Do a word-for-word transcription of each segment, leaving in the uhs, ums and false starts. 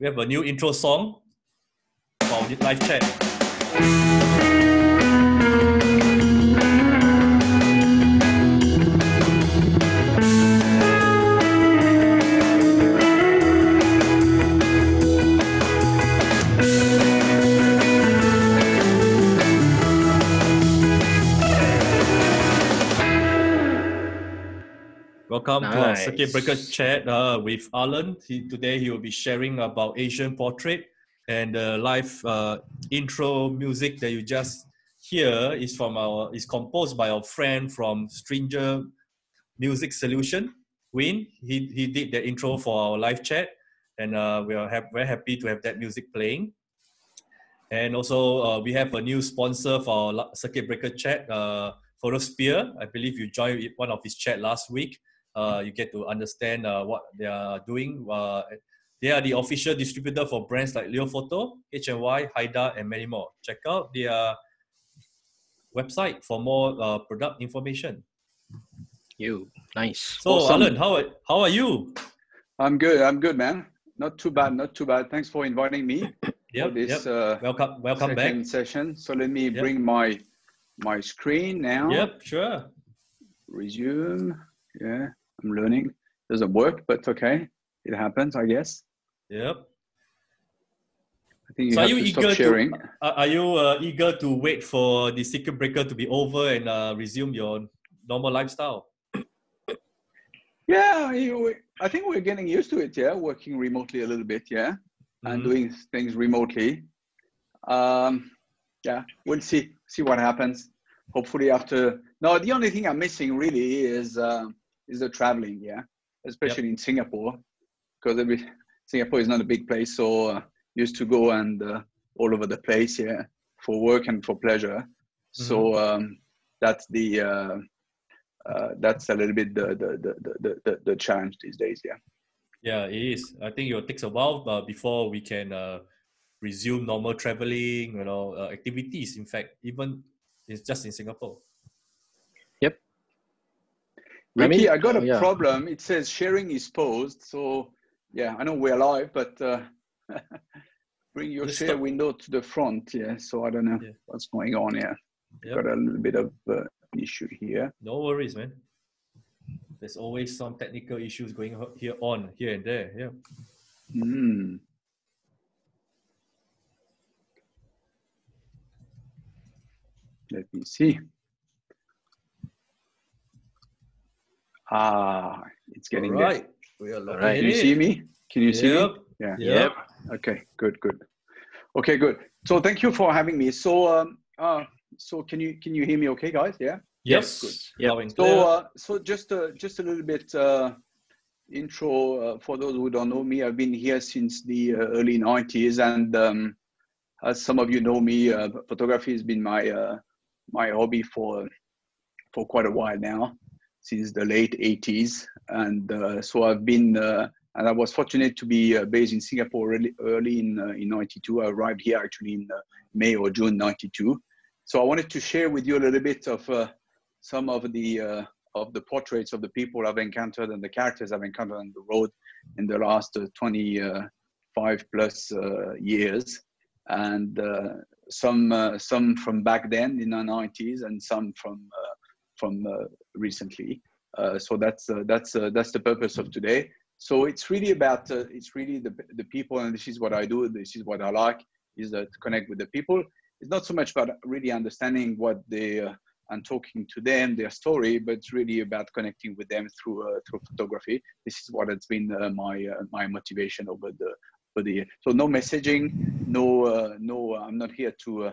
We have a new intro song for this live chat. Welcome nice. to our Circuit Breaker Chat uh, with Alan. He, today he will be sharing about Asian portrait, and the uh, live uh, intro music that you just hear is from our is composed by our friend from Stranger Music Solution, Win. He he did the intro for our live chat, and uh, we are ha very happy to have that music playing. And also uh, we have a new sponsor for our Circuit Breaker Chat, uh, Photosphere. I believe you joined one of his chat last week. Uh, you get to understand uh, what they are doing. Uh, they are the official distributor for brands like Leofoto, H and Y, Haida, and many more. Check out their website for more uh, product information. You nice. So awesome. Alan, how how are you? I'm good. I'm good, man. Not too bad. Not too bad. Thanks for inviting me yep, for this yep. uh, welcome welcome back session. So let me yep. bring my my screen now. Yep, sure. Resume. Yeah. I'm learning. Doesn't work, but okay, it happens, I guess. Yep. I think you so have are you to eager stop sharing. To, are you uh, eager to wait for the Circuit Breaker to be over and uh, resume your normal lifestyle? Yeah, you, I think we're getting used to it. Yeah, working remotely a little bit. Yeah, mm-hmm. and doing things remotely. Um, yeah, we'll see. See what happens. Hopefully, after no, the only thing I'm missing really is. Uh, is the traveling, yeah, especially yep. in Singapore, because Singapore is not a big place, so uh, used to go and uh, all over the place, yeah, for work and for pleasure. Mm-hmm. So um, that's the uh, uh, that's a little bit the the the the, the, the challenge these days, yeah. Yeah, it is. I think it takes a while uh, before we can uh, resume normal traveling, you know, uh, activities. In fact, even it's just in Singapore. Ricky, I got a oh, yeah. problem. It says sharing is paused. So, yeah, I know we're live, but uh, bring your Let's share stop. window to the front. Yeah, so I don't know yeah. what's going on here. Yep. Got a little bit of uh, issue here. No worries, man. There's always some technical issues going here on here and there. Yeah. Mm. Let me see. Ah, it's getting All right. there. We are All right. Can you see me? Can you yep. see me? Yeah. Yep. Okay. Good. Good. Okay. Good. So thank you for having me. So, um, uh, so can you can you hear me? Okay, guys. Yeah. Yes. Good. Yep. So, uh, so just uh, just a little bit uh, intro uh, for those who don't know me. I've been here since the uh, early nineties, and um, as some of you know me, uh, photography has been my uh, my hobby for for quite a while now. Since the late eighties, and uh, so I've been, uh, and I was fortunate to be uh, based in Singapore really early in uh, in ninety-two. I arrived here actually in uh, May or June ninety-two. So I wanted to share with you a little bit of uh, some of the uh, of the portraits of the people I've encountered and the characters I've encountered on the road in the last uh, twenty-five plus uh, years, and uh, some uh, some from back then in the nineties, and some from. Uh, from uh, recently. Uh, so that's, uh, that's, uh, that's the purpose of today. So it's really about, uh, it's really the, the people, and this is what I do, this is what I like, is uh, to connect with the people. It's not so much about really understanding what they, uh, and talking to them, their story, but it's really about connecting with them through, uh, through photography. This is what has been uh, my, uh, my motivation over the, over the year. So no messaging, no, uh, no, I'm not here to, uh,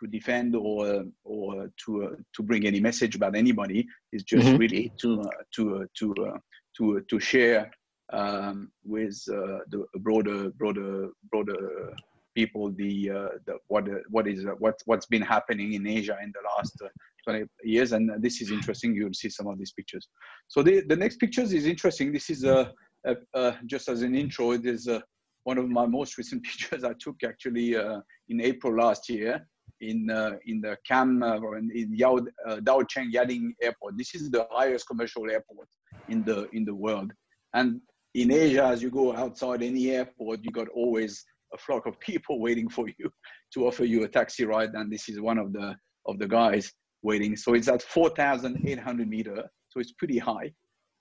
to defend or or to uh, to bring any message about anybody. Is just mm-hmm. really to uh, to uh, to uh, to uh, to share um, with uh, the broader broader broader people the, uh, the what uh, what is uh, what what's been happening in Asia in the last uh, twenty years. And this is interesting. You'll see some of these pictures. So the the next pictures is interesting. This is a, a, a just as an intro. It is a, one of my most recent pictures I took actually uh, in April last year. In uh, in the Cam uh, in, in Yao, uh, Daocheng Yading Airport. This is the highest commercial airport in the in the world, and In Asia, as you go outside any airport, you got always a flock of people waiting for you to offer you a taxi ride. And this is one of the, of the guys waiting. So it's at four thousand eight hundred meters. So it's pretty high.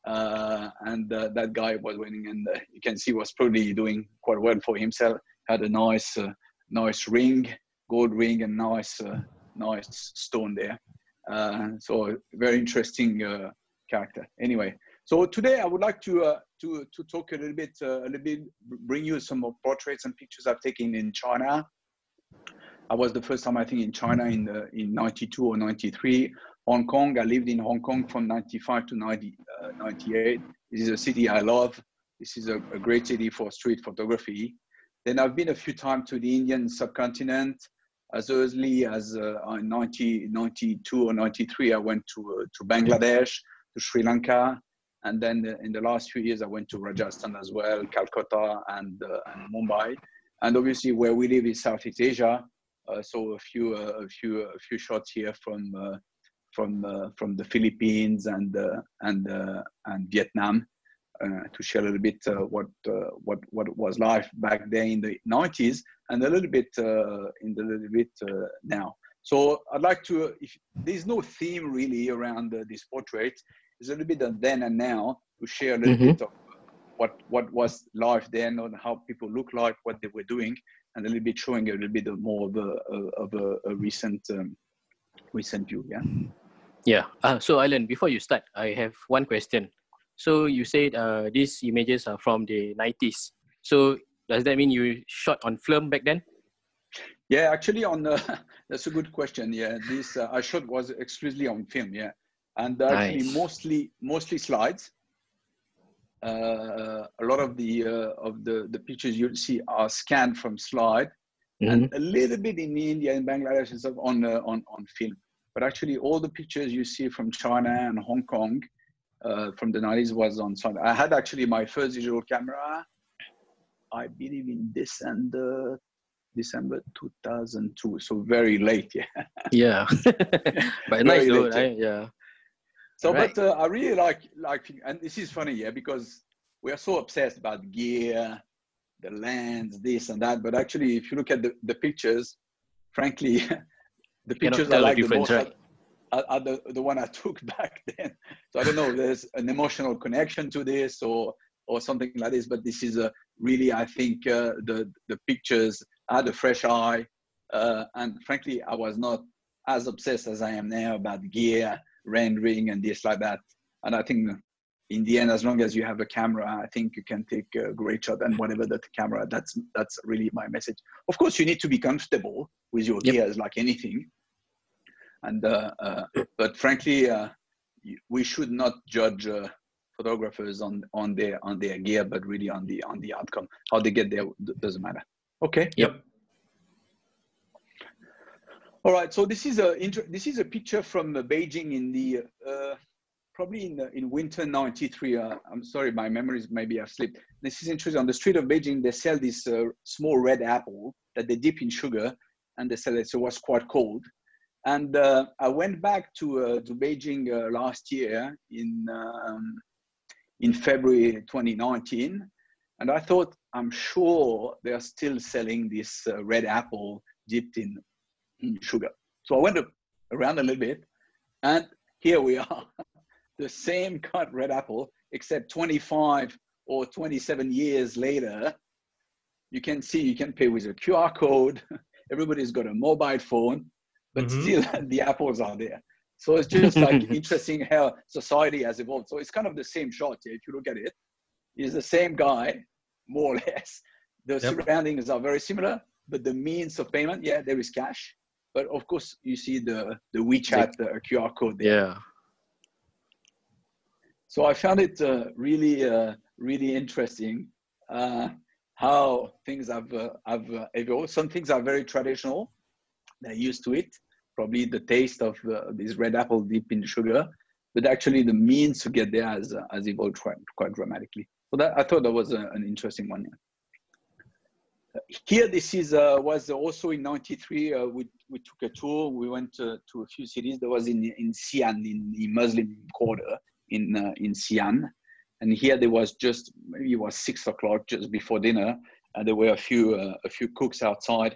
Uh, and uh, that guy was waiting, and uh, you can see was probably doing quite well for himself. Had a nice, uh, nice ring, gold ring, and nice, uh, nice stone there. Uh, so very interesting uh, character. Anyway, so today I would like to uh, to to talk a little bit, uh, a little bit, bring you some more portraits and pictures I've taken in China. I was the first time I think in China in the, in ninety-two or ninety-three. Hong Kong. I lived in Hong Kong from ninety-five to ninety-eight. This is a city I love. This is a, a great city for street photography. Then I've been a few times to the Indian subcontinent. As early as uh, in ninety-two or ninety-three, I went to, uh, to Bangladesh, to Sri Lanka. And then in the last few years, I went to Rajasthan as well, Calcutta and, uh, and Mumbai. And obviously where we live is Southeast Asia. Uh, so a few, uh, a, few, a few shots here from uh, from uh, from the Philippines and uh, and uh, and Vietnam uh, to share a little bit uh, what uh, what what was life back then in the nineties and a little bit uh, in the little bit uh, now. So I'd like to. If, there's no theme really around uh, this portrait. It's a little bit of then and now to share a little mm-hmm. bit of what what was life then and how people look like, what they were doing, and a little bit showing a little bit of more of a of a, a recent um, recent view. Yeah. Yeah. Uh, so, Alan, before you start, I have one question. So, you said uh, these images are from the nineties. So, does that mean you shot on film back then? Yeah, actually, on uh, that's a good question. Yeah, this uh, I shot was exclusively on film. Yeah, and uh, nice. actually mostly mostly slides. Uh, a lot of the uh, of the the pictures you'll see are scanned from slide, mm-hmm. and a little bit in India and Bangladesh and stuff on uh, on on film. But actually, all the pictures you see from China and Hong Kong uh, from the nineties was on Sunday. I had actually my first digital camera, I believe, in December, December two thousand two. So very late, yeah. Yeah, but nice though, right? Yeah. So, right. but uh, I really like like, and this is funny, yeah, because we are so obsessed about gear, the lens, this and that. But actually, if you look at the the pictures, frankly. The pictures I like the most right? are, are the, the one I took back then. So I don't know if there's an emotional connection to this or or something like this, but this is a really, I think, uh, the, the pictures had a fresh eye. Uh, and frankly, I was not as obsessed as I am now about gear, rendering, and this like that. And I think in the end, as long as you have a camera, I think you can take a great shot and whatever that camera, that's that's really my message. Of course, you need to be comfortable with your yep. gears like anything. And uh, uh, but frankly, uh, we should not judge uh, photographers on, on their on their gear, but really on the on the outcome. How they get there doesn't matter. Okay. Yep. All right. So this is a this is a picture from Beijing in the uh, probably in the, in winter ninety-three. Uh, I'm sorry, my memories maybe I've slipped. This is interesting. On the street of Beijing, they sell this uh, small red apple that they dip in sugar, and they said it, so it was quite cold. And uh, I went back to uh, to Beijing uh, last year in um, in February twenty nineteen, and I thought I'm sure they are still selling this uh, red apple dipped in, in sugar. So I went around a little bit, and here we are, the same cut red apple, except twenty-five or twenty-seven years later. You can see you can pay with a Q R code. Everybody's got a mobile phone. But mm-hmm. still, the apples are there. So it's just like interesting how society has evolved. So it's kind of the same shot. Yeah, if you look at it, it's the same guy, more or less. The yep. surroundings are very similar, but the means of payment, yeah, there is cash. But of course, you see the, the WeChat the Q R code there. Yeah. So I found it uh, really, uh, really interesting uh, how things have, uh, have uh, evolved. Some things are very traditional. They're used to it, probably the taste of uh, this red apple dipped in sugar, but actually the means to get there has, uh, has evolved quite, quite dramatically. So that, I thought that was a, an interesting one. Uh, here, this is uh, was also in ninety-three, uh, we, we took a tour, we went uh, to a few cities. That was in, in Xi'an, in the Muslim quarter in, uh, in Xi'an. And here there was just, maybe it was six o'clock just before dinner, and there were a few uh, a few cooks outside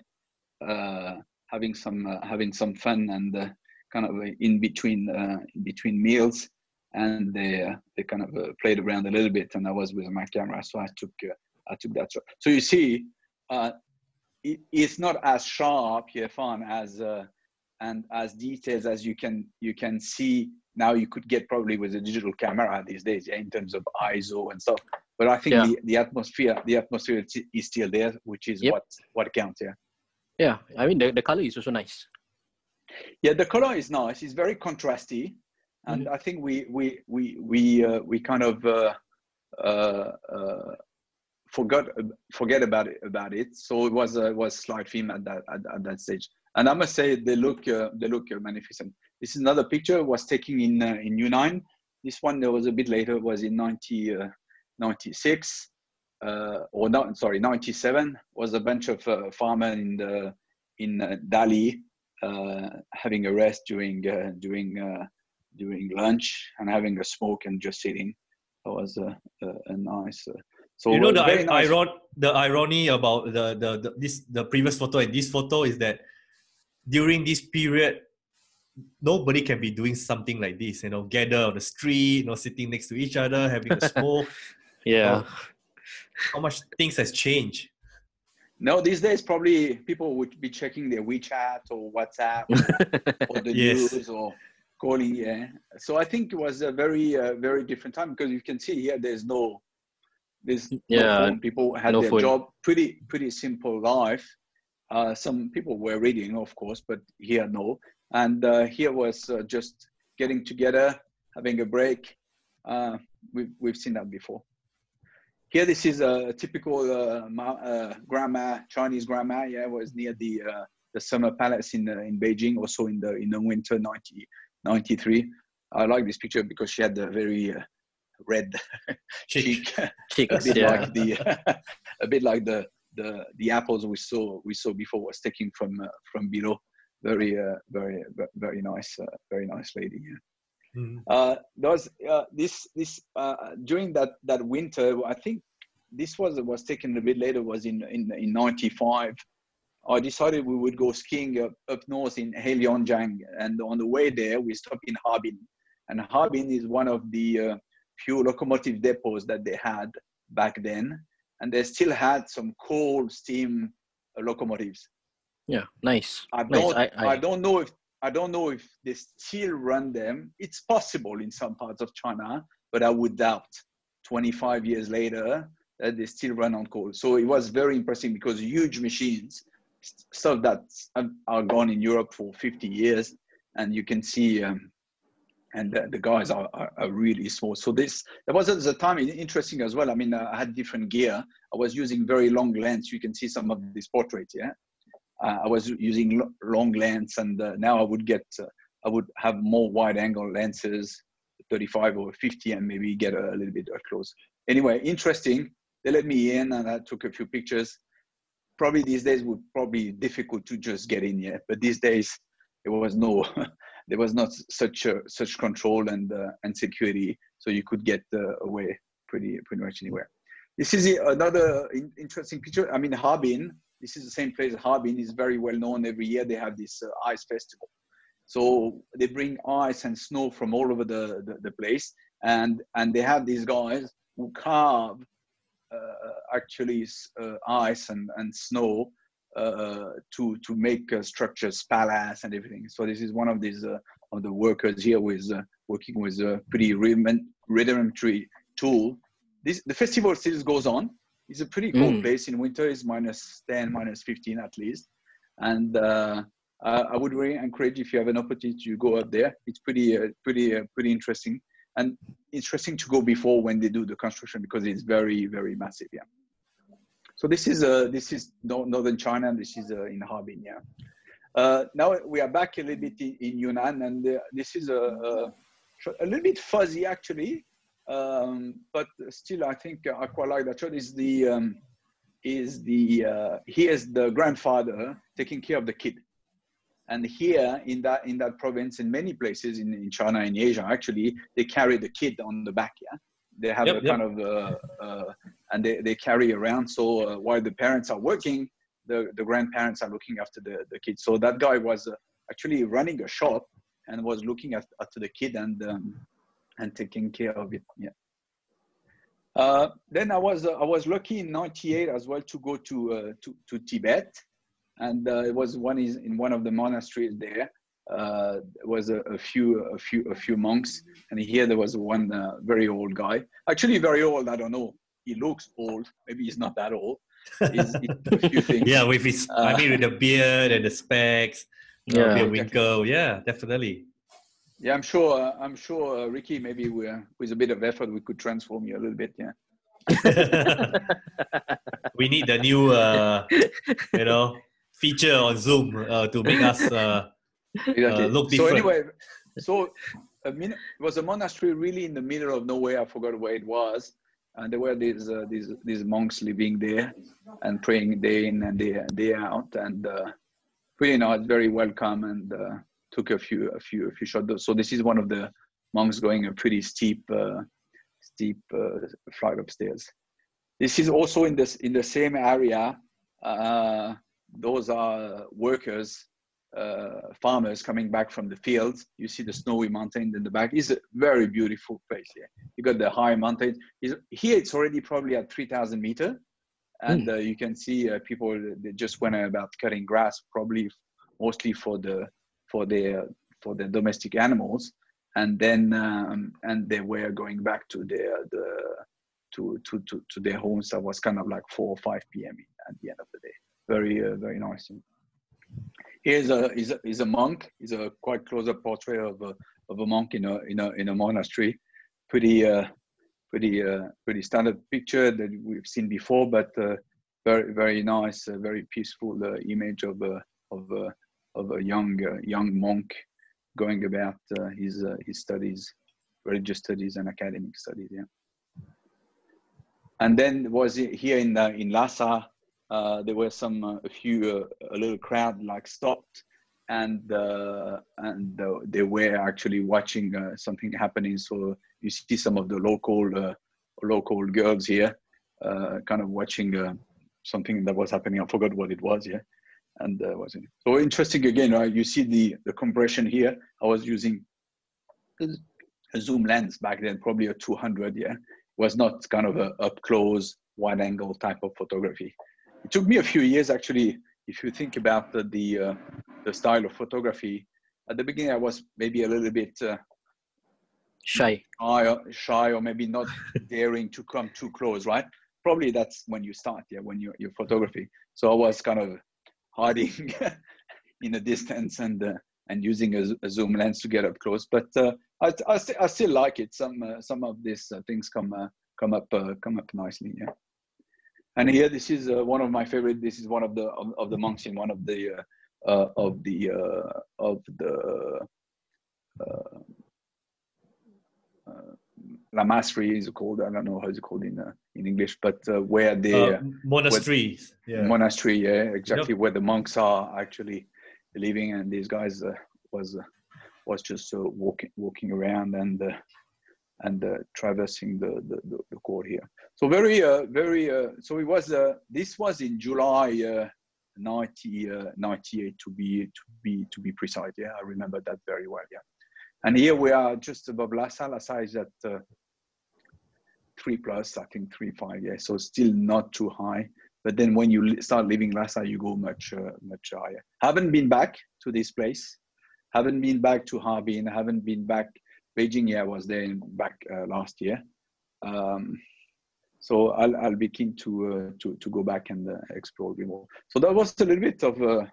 uh, having some uh, having some fun and uh, kind of in between uh, in between meals, and they uh, they kind of uh, played around a little bit, and I was with my camera, so I took uh, I took that shot. So you see, uh, it, it's not as sharp, Yefan, as uh, and as detailed as you can you can see. Now you could get probably with a digital camera these days, yeah, in terms of I S O and stuff. But I think yeah. the, the atmosphere, the atmosphere is still there, which is yep. what what counts. Yeah. Yeah, I mean the, the color is also nice. Yeah, the color is nice. It's very contrasty, and mm-hmm. I think we we we we uh, we kind of uh, uh, uh, forgot forget about it about it. So it was a was slide film at that at, at that stage. And I must say they look uh, they look uh, magnificent. This is another picture was taken in uh, in Yunnan. This one there was a bit later, was in ninety, uh, ninety-six uh, or not, sorry, ninety-seven. Was a bunch of uh, farmers in the in uh, Dali uh, having a rest during uh, during uh, during lunch and having a smoke and just sitting. That was a, a, a nice. Uh, so you know the I nice. iron the irony about the, the the this the previous photo and this photo is that during this period, nobody can be doing something like this, you know, gather on the street, you know, sitting next to each other, having a smoke. Yeah. Um, how much things has changed? No, these days probably people would be checking their WeChat or WhatsApp or, or the yes. news or calling. Yeah. So I think it was a very, uh, very different time, because you can see here, there's no, there's yeah, no phone. People had no their phone. job, pretty, pretty simple life. Uh, some people were reading, of course, but here no. And uh, here was uh, just getting together, having a break. Uh, we've we've seen that before. Here, this is a typical uh, ma uh, grandma, Chinese grandma. Yeah, was near the uh, the summer palace in uh, in Beijing. Also in the in the winter nineteen ninety-three. I like this picture because she had a very uh, red cheek, cheek. Cheeks, a bit yeah. like the a bit like the. The, the apples we saw we saw before was taken from uh, from below. Very uh, very very nice uh, very nice lady. Yeah. Mm-hmm. uh, those uh, this this uh, during that that winter, I think this was was taken a bit later. Was in in in ninety-five. I decided we would go skiing up, up north in Heilongjiang, and on the way there we stopped in Harbin, and Harbin is one of the uh, few locomotive depots that they had back then. And they still had some coal steam uh, locomotives. Yeah, nice. I don't, nice. I, I, I don't know if I don't know if they still run them. It's possible in some parts of China, but I would doubt twenty-five years later that they still run on coal. So it was very impressive, because huge machines, stuff that are gone in Europe for fifty years, and you can see. Um, And the, the guys are, are, are really small. So this, that was at the time interesting as well. I mean, I had different gear. I was using very long lens. You can see some of these portraits. Yeah, uh, I was using lo long lens, and uh, now I would get, uh, I would have more wide-angle lenses, thirty-five or fifty, and maybe get a, a little bit up close. Anyway, interesting. They let me in, and I took a few pictures. Probably these days would probably difficult to just get in yet, but these days there was no. There was not such a, such control and uh, and security, so you could get uh, away pretty pretty much anywhere. This is another in interesting picture. I mean, Harbin. This is the same place. Harbin is very well known. Every year they have this uh, ice festival, so they bring ice and snow from all over the the, the place, and and they have these guys who carve uh, actually uh, ice and and snow. Uh, to to make uh, structures, palace and everything. So this is one of these uh, of the workers here who is uh, working with a pretty rudimentary tool. This the festival still goes on. It's a pretty cold mm. place in winter. It's minus ten, minus fifteen at least. And uh, uh, I would really encourage, if you have an opportunity, to go up there. It's pretty uh, pretty uh, pretty interesting, and interesting to go before when they do the construction, because it's very very massive. Yeah. So this is uh, this is northern China, and this is uh, in Harbin. Yeah. Uh, now we are back a little bit in, in Yunnan, and uh, this is a, a a little bit fuzzy actually, um, but still I think I quite like that shot. Is the um, is the uh, here is the grandfather taking care of the kid, and here in that in that province, in many places in, in China, in Asia actually, they carry the kid on the back. Yeah. they have yep, a yep. kind of, uh, uh, and they, they carry around. So uh, while the parents are working, the, the grandparents are looking after the, the kids. So that guy was uh, actually running a shop and was looking at, after the kid and, um, and taking care of it. Yeah. Uh, then I was, uh, I was lucky in ninety-eight as well to go to, uh, to, to Tibet. And uh, it was one is in one of the monasteries there. Uh, there was a, a few, a few, a few monks, and here there was one uh, very old guy. Actually, very old. I don't know. He looks old. Maybe he's not that old. He's, he's a few things. Yeah, with his, uh, I mean, with the beard and the specs, yeah, a bit of wrinkle. Yeah, definitely. Yeah, I'm sure. Uh, I'm sure, uh, Ricky. Maybe we, uh, with a bit of effort, we could transform you a little bit. Yeah. We need the new, uh, you know, feature on Zoom uh, to make us. Uh, Exactly. Uh, look different. So anyway, so I mean, it was a monastery really in the middle of nowhere. I forgot where it was, and there were these uh, these these monks living there and praying day in and day, day out, and uh, really nice, very welcome, and uh, took a few a few a few shots. So this is one of the monks going a pretty steep uh, steep uh, flight of stairs. This is also in this in the same area. Uh, those are workers. Uh, farmers coming back from the fields. You see the snowy mountains in the back. It's a very beautiful place here. You got the high mountains. It's, here it's already probably at three thousand meters. And mm. uh, you can see uh, people, they just went about cutting grass, probably mostly for the for their for their domestic animals. And then um, and they were going back to their the to to to, to their homes. That was kind of like four or five P M at the end of the day. Very uh, very nice. Here's a is a, is a monk. Is a quite close-up portrait of a of a monk in a in a in a monastery. Pretty uh, pretty uh, pretty standard picture that we've seen before, but uh, very very nice, uh, very peaceful uh, image of a of a of a young uh, young monk going about uh, his uh, his studies, religious studies and academic studies. Yeah. And then was here in the, in Lhasa. Uh, there were some uh, a few uh, a little crowd like stopped, and uh, and uh, they were actually watching uh, something happening. So you see some of the local uh, local girls here, uh, kind of watching uh, something that was happening. I forgot what it was. Yeah, and uh, was it so interesting again? Right? You see the the compression here. I was using a zoom lens back then, probably a two hundred. Yeah, it was not kind of a up close wide angle type of photography. It took me a few years, actually, if you think about the the, uh, the style of photography. At the beginning, I was maybe a little bit uh, shy. shy, or, shy, or maybe not daring to come too close, right? Probably that's when you start, yeah, when you your photography. So I was kind of hiding in a distance and uh, and using a, a zoom lens to get up close. But uh, I I, st I still like it. Some uh, some of these uh, things come uh, come up uh, come up nicely, yeah. And here, this is uh, one of my favorite. This is one of the of, of the monks in one of the uh, uh, of the uh, of the uh, uh, lamassery is called. I don't know how it's called in uh, in English, but uh, where the uh, monasteries, where, yeah. monastery, yeah, exactly yep. where the monks are actually living, and these guys uh, was uh, was just uh, walking walking around and. Uh, and uh, traversing the, the, the, the court here. So very, uh, very, uh, so it was, uh, this was in July uh, ninety, uh, ninety-eight to be, to be, to be precise. Yeah, I remember that very well, yeah. And here we are just above Lhasa. Lhasa is at uh, three plus, I think three, five, yeah. So still not too high. But then when you start leaving Lhasa, you go much, uh, much higher. Haven't been back to this place. Haven't been back to Harbin. Haven't been back Beijing, yeah, I was there in, back uh, last year, um, so I'll, I'll be keen to, uh, to to go back and uh, explore a bit more. So that was a little bit of uh,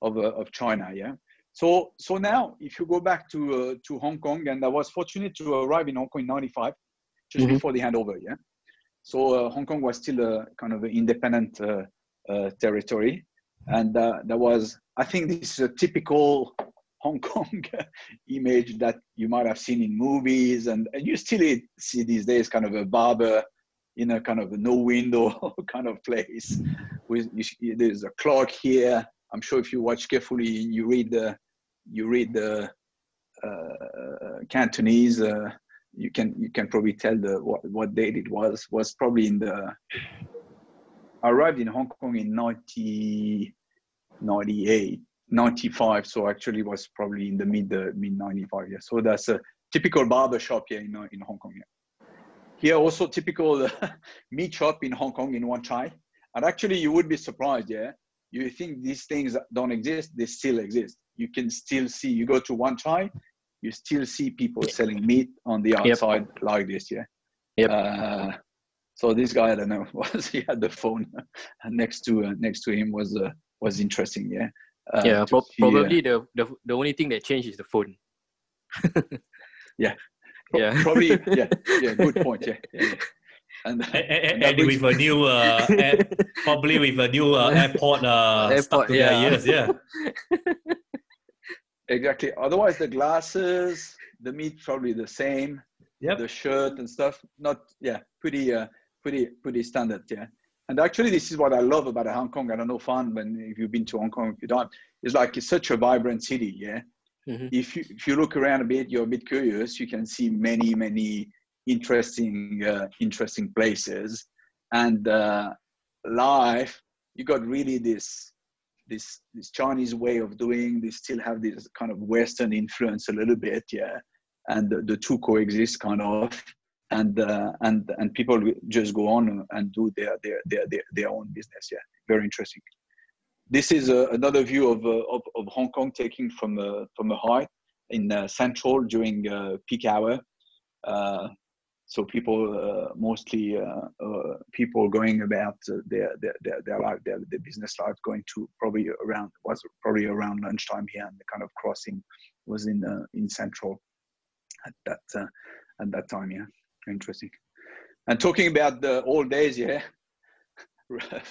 of uh, of China, yeah. So so now, if you go back to uh, to Hong Kong, and I was fortunate to arrive in Hong Kong in ninety-five, just mm-hmm. before the handover, yeah. So uh, Hong Kong was still a kind of an independent uh, uh, territory, and uh, that was, I think, this is a typical Hong Kong image that you might have seen in movies, and, and you still see these days, kind of a barber in a kind of a no window kind of place. With you, there's a clock here. I'm sure if you watch carefully, you read the you read the uh, Cantonese uh, you can you can probably tell the what, what date it was was probably in the. I arrived in Hong Kong in nineteen ninety-eight, ninety-five. So actually, it was probably in the mid uh, mid ninety-five. Yeah. So that's a typical barber shop here in in Hong Kong. Yeah. Here also typical meat shop in Hong Kong in Wan Chai. And actually, you would be surprised. Yeah. You think these things don't exist? They still exist. You can still see. You go to Wan Chai, you still see people selling meat on the outside yep. like this. Yeah. Yep. Uh, So this guy, I don't know, was he had the phone next to uh, next to him was uh, was interesting, yeah. Uh, yeah, pro see, probably uh, the, the the only thing that changed is the phone. yeah, pro yeah, probably yeah, yeah. Good point, yeah. yeah, yeah. And, and, and, and with a new, uh, air, probably with a new uh, airport, uh, airport, yeah, years, yeah. Exactly. Otherwise, the glasses, the meat, probably the same. Yeah, the shirt and stuff. Not yeah, pretty. Uh, Pretty, pretty standard, yeah. And actually, this is what I love about Hong Kong. I don't know, Fan, but if you've been to Hong Kong, if you don't, it's like it's such a vibrant city, yeah. Mm-hmm. If you if you look around a bit, you're a bit curious. You can see many, many interesting, uh, interesting places, and uh, life. You got really this, this, this Chinese way of doing. They still have this kind of Western influence a little bit, yeah. And the, the two coexist kind of. And uh, and and people just go on and do their their their their, their own business. Yeah, very interesting. This is uh, another view of, uh, of of Hong Kong taking from uh, from a height in uh, Central during uh, peak hour. Uh, so people uh, mostly uh, uh, people going about uh, their, their their their life, their their business life, going to probably around was probably around lunchtime here, and the kind of crossing was in uh, in Central at that uh, at that time. Yeah. Interesting. And talking about the old days, yeah.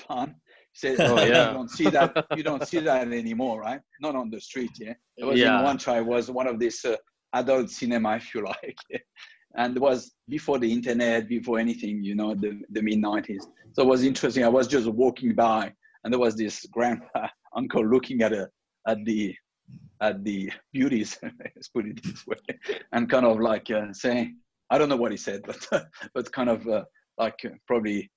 Fan says, oh, yeah. You don't see that. You don't see that anymore, right? Not on the street, yeah. It was yeah. in Wan Chai. Was one of these uh, adult cinema, if you like, yeah? And it was before the internet, before anything, you know, the the mid nineties. So it was interesting. I was just walking by, and there was this grandpa uncle looking at a at the at the beauties, let's put it this way, and kind of like uh, saying. I don't know what he said, but but kind of uh, like uh, probably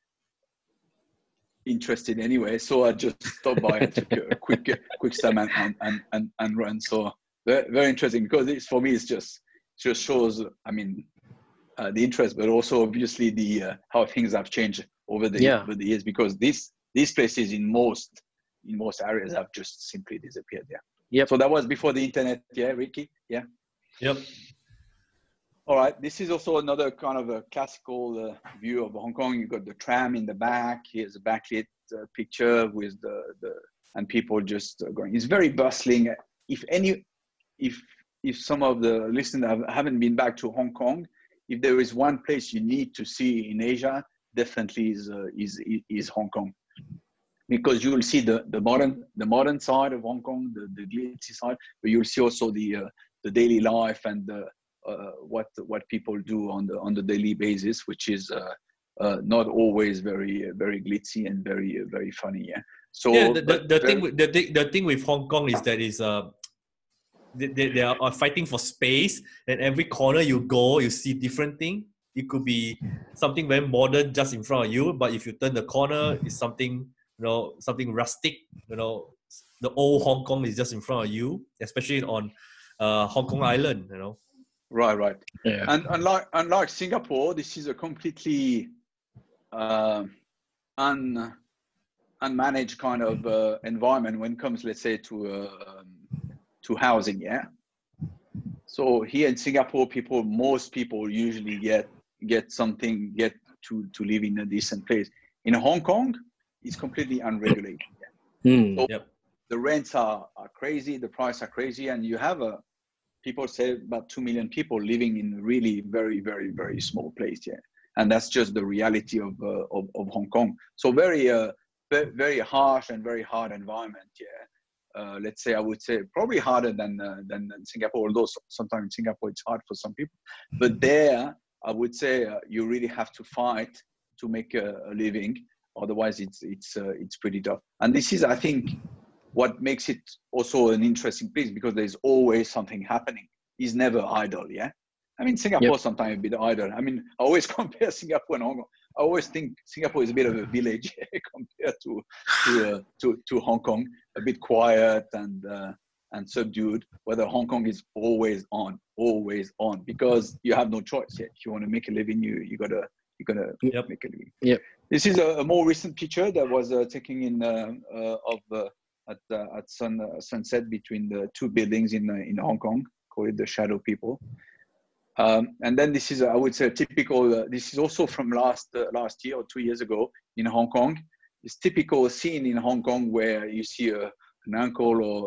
interested anyway. So I just stopped by and took a quick uh, quick stab and and and and run. So very, very interesting because it's, for me it's just just shows. I mean uh, the interest, but also obviously the uh, how things have changed over the yeah. over the years because these these places in most in most areas have just simply disappeared. Yeah. Yeah. So that was before the internet. Yeah, Ricky. Yeah. Yep. All right, this is also another kind of a classical uh, view of Hong Kong. You've got the tram in the back. Here's a backlit uh, picture with the, the, and people just uh, going. It's very bustling. If any, if, if some of the listeners have, haven't been back to Hong Kong, if there is one place you need to see in Asia, definitely is, uh, is, is Hong Kong. Because you will see the, the, modern, the modern side of Hong Kong, the, the glitzy side, but you'll see also the, uh, the daily life and the, Uh, what what people do on the on the daily basis, which is uh, uh, not always very uh, very glitzy and very uh, very funny. Yeah. So yeah, the, the, the thing with, the thing the thing with Hong Kong is that is uh they they are fighting for space, and every corner you go, you see different thing. It could be something very modern just in front of you, but if you turn the corner, it's something you know something rustic. You know, the old Hong Kong is just in front of you, especially on uh, Hong Kong Island. You know. Right, right. Yeah. And unlike, unlike Singapore, this is a completely uh, un, unmanaged kind of uh, environment when it comes, let's say, to, uh, to housing, yeah? So here in Singapore, people, most people usually get, get something, get to, to live in a decent place. In Hong Kong, it's completely unregulated. Yeah? Mm, so yep. The rents are, are crazy, the prices are crazy, and you have a people say about two million people living in really very, very, very small place, yeah. And that's just the reality of, uh, of, of Hong Kong. So very, uh, very harsh and very hard environment, yeah. Uh, let's say, I would say probably harder than, uh, than, than Singapore, although sometimes in Singapore it's hard for some people. But there, I would say uh, you really have to fight to make a, a living. Otherwise, it's, it's, uh, it's pretty tough. And this is, I think, what makes it also an interesting place because there's always something happening. He's never idle, yeah? I mean, Singapore yep. sometimes a bit idle. I mean, I always compare Singapore and Hong Kong. I always think Singapore is a bit of a village compared to to, uh, to to Hong Kong, a bit quiet and uh, and subdued. Whether Hong Kong is always on, always on, because you have no choice yet. If you want to make a living, you you gotta you gotta yep. make a living. Yep. This is a, a more recent picture that was uh, taken in uh, uh, of uh, at uh, at sun uh, sunset between the two buildings in uh, in Hong Kong, called the Shadow People. Um, and then this is, uh, I would say, a typical, uh, this is also from last uh, last year or two years ago in Hong Kong. It's typical scene in Hong Kong where you see a, an uncle or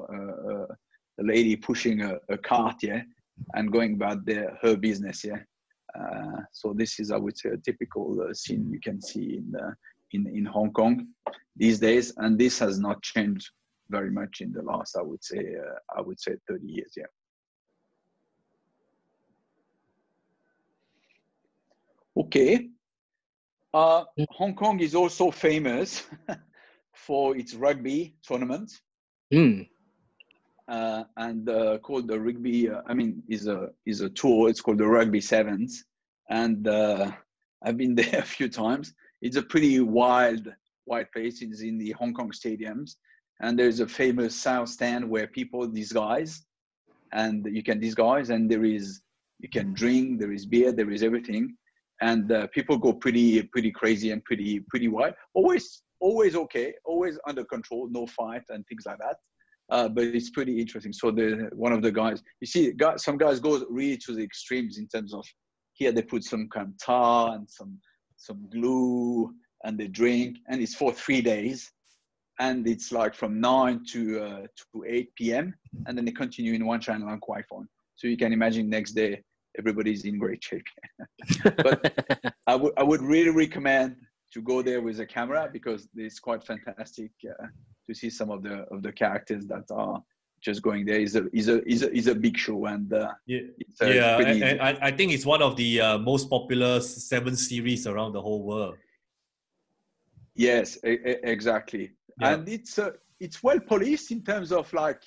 a, a lady pushing a, a cart, yeah, and going about their, her business, yeah. Uh, so this is, I would say, a typical uh, scene you can see in, uh, in, in Hong Kong these days. And this has not changed very much in the last, I would say, uh, I would say thirty years, yeah. Okay, uh, Hong Kong is also famous for its rugby tournament, mm. uh, and uh, called the rugby. Uh, I mean, is a is a tour. It's called the Rugby Sevens, and uh, I've been there a few times. It's a pretty wild, wild place. It's in the Hong Kong stadiums, and there's a famous south stand where people disguise, and you can disguise, and there is you can drink. There is beer. There is everything. And uh, people go pretty, pretty crazy and pretty, pretty wild. Always, always okay. Always under control, no fight and things like that. Uh, but it's pretty interesting. So the one of the guys, you see, guys, some guys go really to the extremes in terms of here they put some kind of tar and some some glue and they drink, and it's for three days, and it's like from nine to uh, to eight P M and then they continue in Wan Chai and Lang Kwai Fong. So you can imagine next day. Everybody's in great shape. But I would I would really recommend to go there with a camera because it's quite fantastic uh, to see some of the of the characters that are just going there. Is a is a is a is a big show and uh, yeah, it's, uh, yeah it's and, and I I think it's one of the uh, most popular seven series around the whole world. Yes, e exactly, yeah. And it's uh, it's well policed in terms of like.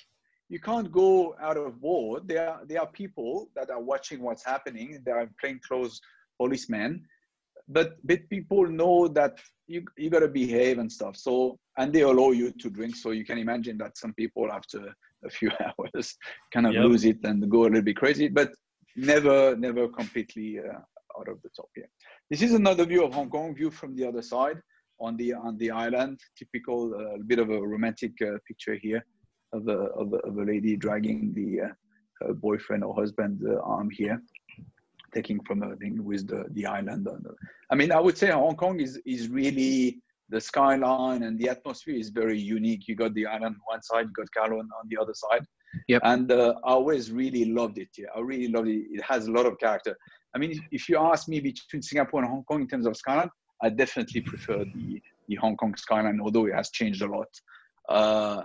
You can't go out of board. There are, there are people that are watching what's happening. There are plainclothes policemen, but, but people know that you, you got to behave and stuff. So, and they allow you to drink. So you can imagine that some people after a few hours kind of yep. lose it and go a little bit crazy, but never, never completely uh, out of the top. Yeah. This is another view of Hong Kong, view from the other side on the, on the island, typical uh, bit of a romantic uh, picture here. Of a, of, a, of a lady dragging the uh, boyfriend or husband's uh, arm here, taking from a thing with the, the island. I mean, I would say Hong Kong is, is really the skyline and the atmosphere is very unique. You got the island on one side, you got Kowloon on the other side. Yep. And uh, I always really loved it. Yeah. I really loved it. It has a lot of character. I mean, if you ask me between Singapore and Hong Kong in terms of skyline, I definitely prefer the, the Hong Kong skyline, although it has changed a lot. Uh,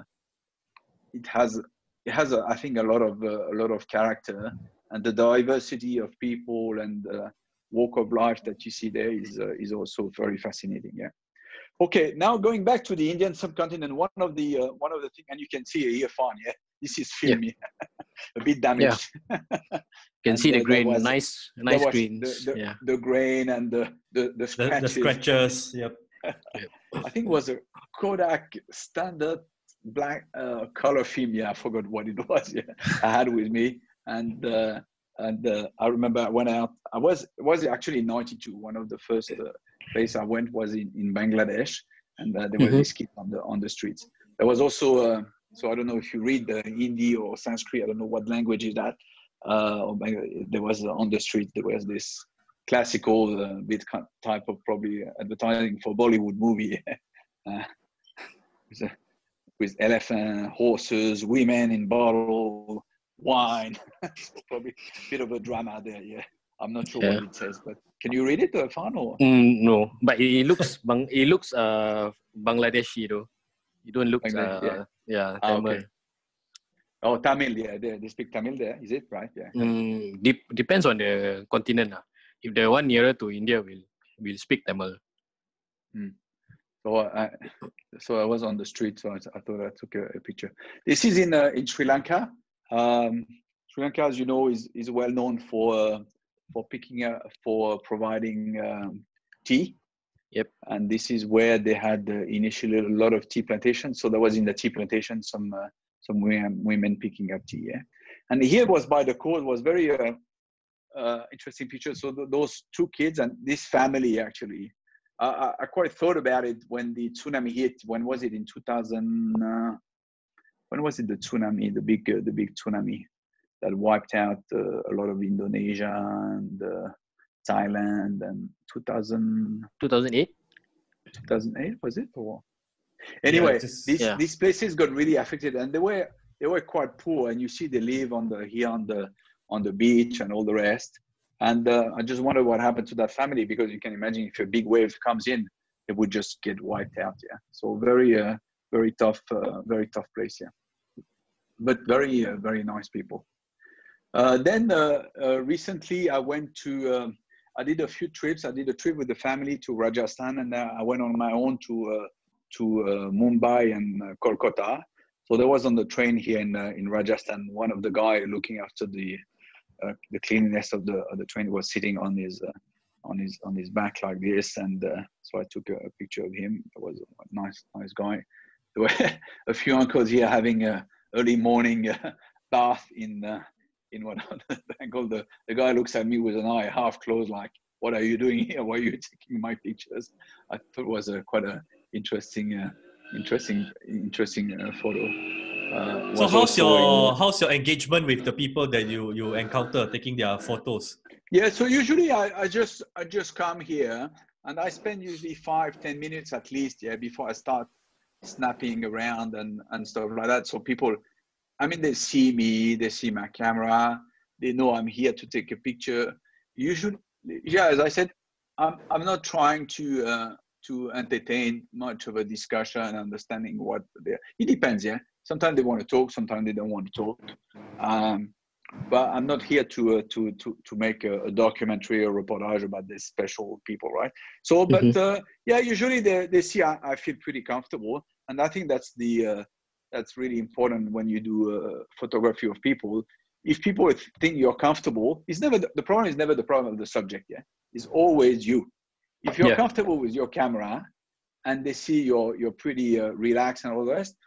It has, it has, a, I think, a lot of uh, a lot of character, and the diversity of people and uh, walk of life that you see there is uh, is also very fascinating. Yeah. Okay, now going back to the Indian subcontinent, one of the uh, one of the things, and you can see here, fine, yeah, this is filmy, yeah. a bit damaged. Yeah. You can see the, the grain, was, nice, nice greens. The, the, yeah. the grain and the the the scratches. The, the scratches. Yep. I think it was a Kodak standard. Black uh, color film, yeah, I forgot what it was. Yeah, I had with me, and uh, and uh, I remember I went out. I was was actually in ninety-two. One of the first uh, place I went was in, in Bangladesh, and uh, there were mm-hmm. these kids on the on the streets. There was also uh, so I don't know if you read the Hindi or Sanskrit. I don't know what language is that. Uh, there was uh, on the street. There was this classical uh, bit type of probably advertising for Bollywood movie. Yeah. Uh, with elephant, horses, women in bottle, wine. Probably a bit of a drama there, yeah. I'm not sure yeah. what it says, but can you read it, Irfan? Or? Mm, no, but it looks bang it looks uh, Bangladeshi though. You don't look, Bangladesh, uh, yeah, yeah ah, Tamil. Okay. Oh, Tamil, yeah, they, they speak Tamil there, is it, right? Yeah. Mm, de depends on the continent. Uh. If the one nearer to India will will speak Tamil. Mm. So I, so I was on the street, so I, I thought I took a, a picture. This is in, uh, in Sri Lanka. Um, Sri Lanka, as you know, is, is well known for uh, for picking up, for providing um, tea. Yep. And this is where they had uh, initially a lot of tea plantations. So there was in the tea plantation some uh, some women, women picking up tea. Yeah. And here was by the coast was very uh, uh, interesting picture. So th those two kids and this family actually, uh, I, I quite thought about it when the tsunami hit. When was it in two thousand? Uh, when was it the tsunami? The big uh, the big tsunami that wiped out uh, a lot of Indonesia and. Uh, Thailand and two thousand, two thousand eight, two thousand eight was it? Or anyway, yeah, just, these yeah. these places got really affected, and they were they were quite poor. And you see, they live on the here on the on the beach and all the rest. And uh, I just wonder what happened to that family, because you can imagine if a big wave comes in, it would just get wiped out. Yeah, so very uh, very tough, uh, very tough place. Yeah, but very uh, very nice people. Uh, then uh, uh, recently, I went to. Um, I did a few trips. I did a trip with the family to Rajasthan, and uh, I went on my own to uh, to uh, Mumbai and uh, Calcutta. So there was on the train here in uh, in Rajasthan, one of the guy looking after the uh, the cleanliness of the of the train was sitting on his uh, on his on his back like this, and uh, so I took a, a picture of him. It was a nice nice guy. There were a few uncles here having a early morning uh, bath in. Uh, in one of the angle, the, the guy looks at me with an eye half closed, like, what are you doing here? Why are you taking my pictures? I thought it was a, quite an interesting, uh, interesting, interesting uh, photo. Uh, so how's your, in, how's your engagement with the people that you, you encounter taking their photos? Yeah, so usually I, I, just, I just come here and I spend usually five, ten minutes at least, yeah, before I start snapping around and, and stuff like that. So people... I mean, they see me, they see my camera, they know I'm here to take a picture. Usually, yeah, as I said, I'm, I'm not trying to, uh, to entertain much of a discussion and understanding what they're, it depends, yeah. Sometimes they want to talk, sometimes they don't want to talk. Um, but I'm not here to, uh, to, to, to make a, a documentary or reportage about these special people, right? So, but mm-hmm. uh, yeah, usually they, they see I, I feel pretty comfortable. And I think that's the... Uh, That's really important when you do uh, photography of people. If people think you're comfortable, it's never the, the problem is never the problem of the subject. Yeah, it's always you. If you're yeah. comfortable with your camera, and they see you're you're pretty uh, relaxed and all the rest,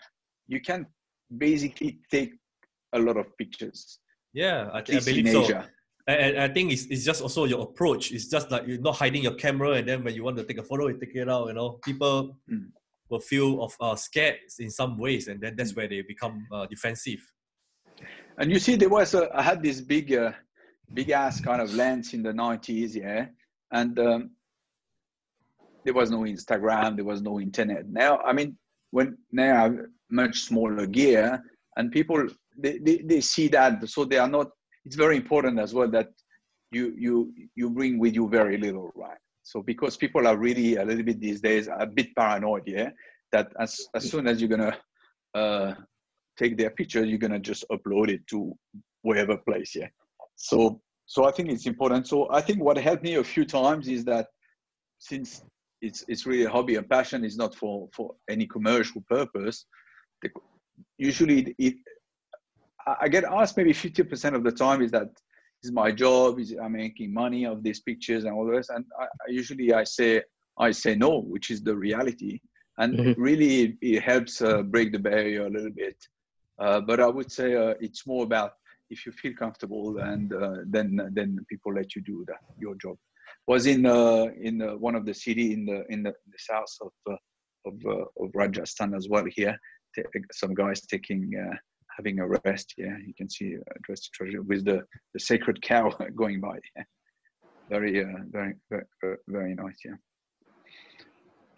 you can basically take a lot of pictures. Yeah, I, I believe so. Asia. And I think it's, it's just also your approach. It's just like you're not hiding your camera, and then when you want to take a photo, you take it out. You know, people. Mm. will feel of uh, scared in some ways, and then that's where they become uh, defensive. And you see, there was a, I had this big, uh, big ass kind of lens in the nineties, yeah, and um, there was no Instagram, there was no internet. Now, I mean, when now much smaller gear, and people they, they they see that, so they are not. It's very important as well that you you you bring with you very little, right? So because people are really a little bit these days a bit paranoid, yeah, that as, as soon as you're going to uh, take their picture, you're going to just upload it to wherever place, yeah. So so I think it's important. So I think what helped me a few times is that since it's it's really a hobby, a passion, it's not for, for any commercial purpose, the, usually it, it, I get asked maybe fifty percent of the time is that, is my job, is I'm making money of these pictures and all the rest. And I, I usually I say, I say no, which is the reality. And mm-hmm. really it, it helps uh, break the barrier a little bit. Uh, but I would say uh, it's more about if you feel comfortable and uh, then, then people let you do that, your job. Was in, uh, in uh, one of the city in the, in the, the south of, uh, of, uh, of Rajasthan as well here, some guys taking, uh, having a rest, yeah, you can see a dressed treasure with the, the sacred cow going by. Yeah. Very, uh, very, very, very nice. Yeah.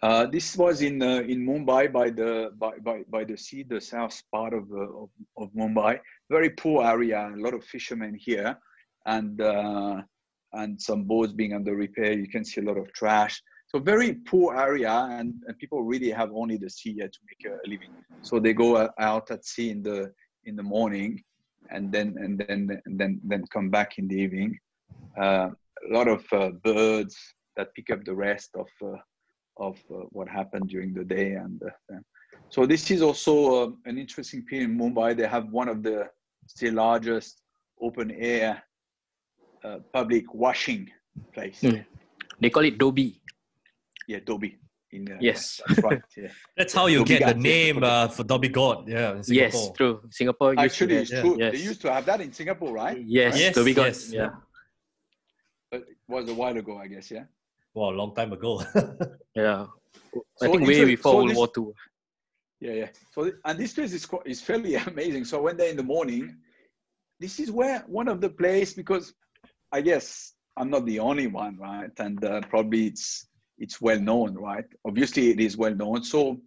Uh, this was in uh, in Mumbai by the by, by by the sea, the south part of, uh, of of Mumbai. Very poor area. A lot of fishermen here, and uh, and some boats being under repair. You can see a lot of trash. So very poor area, and, and people really have only the sea here to make a living. So they go out at sea in the in the morning and then and then and then then come back in the evening. Uh, a lot of uh, birds that pick up the rest of uh, of uh, what happened during the day. And uh, so this is also uh, an interesting period in Mumbai. They have one of the still largest open air uh, public washing place. Mm. They call it Dobie. Yeah, Dobie. In, uh, yes, that's right. Yeah. That's how you Dobie get God, the name uh, for Dobie God. Yeah, in Singapore. Yes, true. Singapore used actually to it's that. True. Yeah. They yes. used to have that in Singapore, right? Yes, right? yes Dobie God. Yes. Yeah, but it was a while ago, I guess. Yeah. Well, a long time ago. yeah, I so think way before so World this, War Two. Yeah, yeah. So and this place is is fairly amazing. So when they're in the morning, this is where one of the place because I guess I'm not the only one, right? And uh, probably it's. It's well known, right? Obviously, it is well known. So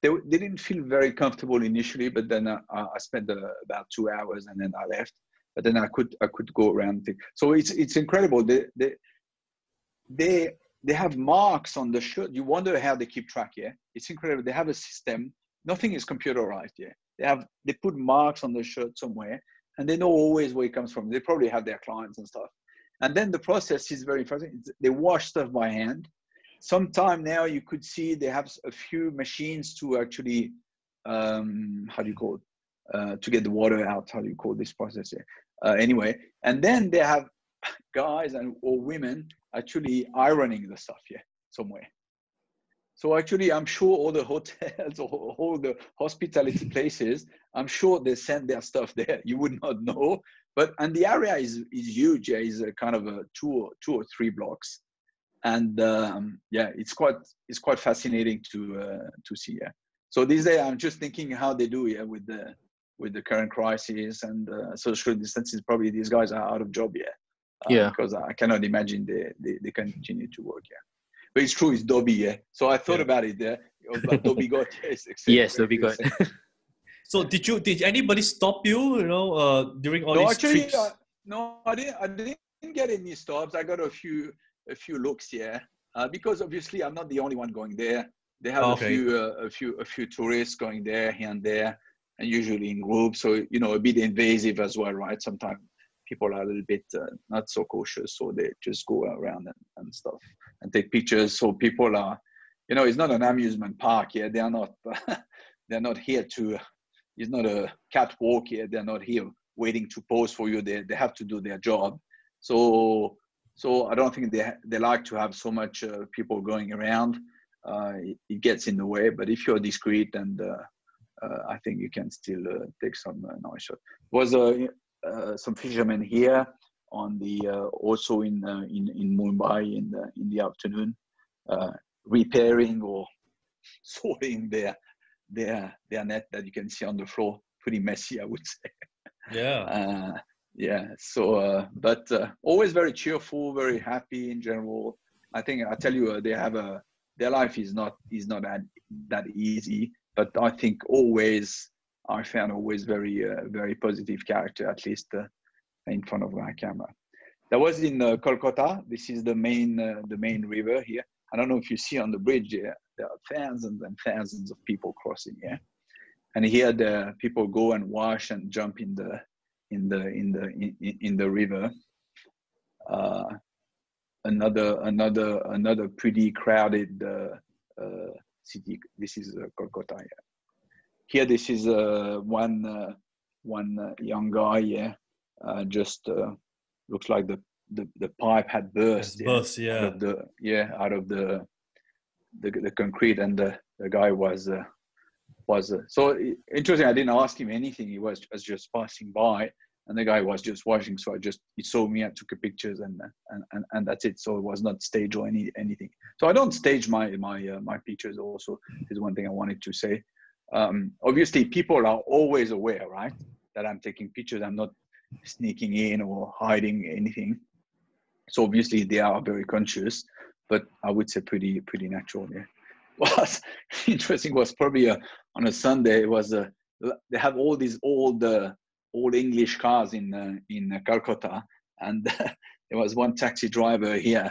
they, they didn't feel very comfortable initially, but then I, I spent uh, about two hours and then I left. But then I could I could go around. So it's it's incredible. They they they, they have marks on the shirt. You wonder how they keep track. Yeah, it's incredible. They have a system. Nothing is computerized. Yeah, they have they put marks on the shirt somewhere, and they know always where it comes from. They probably have their clients and stuff. And then the process is very fascinating. They wash stuff by hand. Sometime now you could see they have a few machines to actually, um, how do you call it, uh, to get the water out, how do you call this process? Uh, anyway, and then they have guys and or women actually ironing the stuff here somewhere. So actually, I'm sure all the hotels or all the hospitality places, I'm sure they send their stuff there. You would not know, but, and the area is, is huge. It's a kind of a two or, two or three blocks. And um, yeah, it's quite it's quite fascinating to uh, to see. Yeah. So these days, I'm just thinking how they do yeah with the with the current crisis and uh, social distances. Probably these guys are out of job. Yeah. Uh, yeah. Because I cannot imagine they, they they continue to work. Yeah. But it's true. It's Dobie. Yeah. So I thought yeah. about it. Yeah. About Dobie God. Yes. Yes. Dobie God. So did you did anybody stop you? You know, uh, during all no, these actually, trips? Uh, no, I didn't. I didn't get any stops. I got a few. a few looks here uh, because obviously I'm not the only one going there. They have okay. a few uh, a few a few tourists going there here and there, and usually in groups, so you know, a bit invasive as well, right? Sometimes people are a little bit uh, not so cautious, so they just go around and, and stuff and take pictures. So people are, you know, it's not an amusement park here. They are not they're not here to, it's not a catwalk here. They're not here waiting to pose for you. They, they have to do their job. So So I don't think they they like to have so much uh, people going around. Uh, it, it gets in the way. But if you're discreet, and uh, uh, I think you can still uh, take some uh, nice shots. Was uh, uh, some fishermen here on the uh, also in uh, in in Mumbai in the in the afternoon, uh, repairing or sorting their their their net that you can see on the floor. Pretty messy, I would say. Yeah. Uh, Yeah, so, uh, but uh, always very cheerful, very happy in general. I think, I tell you, uh, they have a, their life is not, is not that, that easy, but I think always, I found always very, uh, very positive character, at least uh, in front of my camera. That was in uh, Calcutta. This is the main, uh, the main river here. I don't know if you see on the bridge here, there are thousands and thousands of people crossing here. And here the people go and wash and jump in the, in the in the in, in the river. Uh, another another another pretty crowded uh, uh, city. This is uh, Calcutta. Yeah. Here, this is uh, one uh, one uh, young guy. Yeah, uh, just uh, looks like the, the the pipe had burst. Yeah, burst, yeah. Out of the, yeah, out of the the, the concrete, and the, the guy was. Uh, was uh, so interesting. I didn't ask him anything. He was, was just passing by, and the guy was just washing. So I just, he saw me, I took a pictures, and, and and and that's it. So it was not staged or any anything. So I don't stage my my uh, my pictures. Also, is one thing I wanted to say. Um, obviously, people are always aware, right, that I'm taking pictures. I'm not sneaking in or hiding anything. So obviously, they are very conscious, but I would say pretty pretty natural. Yeah. Was interesting was probably a, on a Sunday. It was a, they have all these old uh, old English cars in uh, in Calcutta, and uh, there was one taxi driver here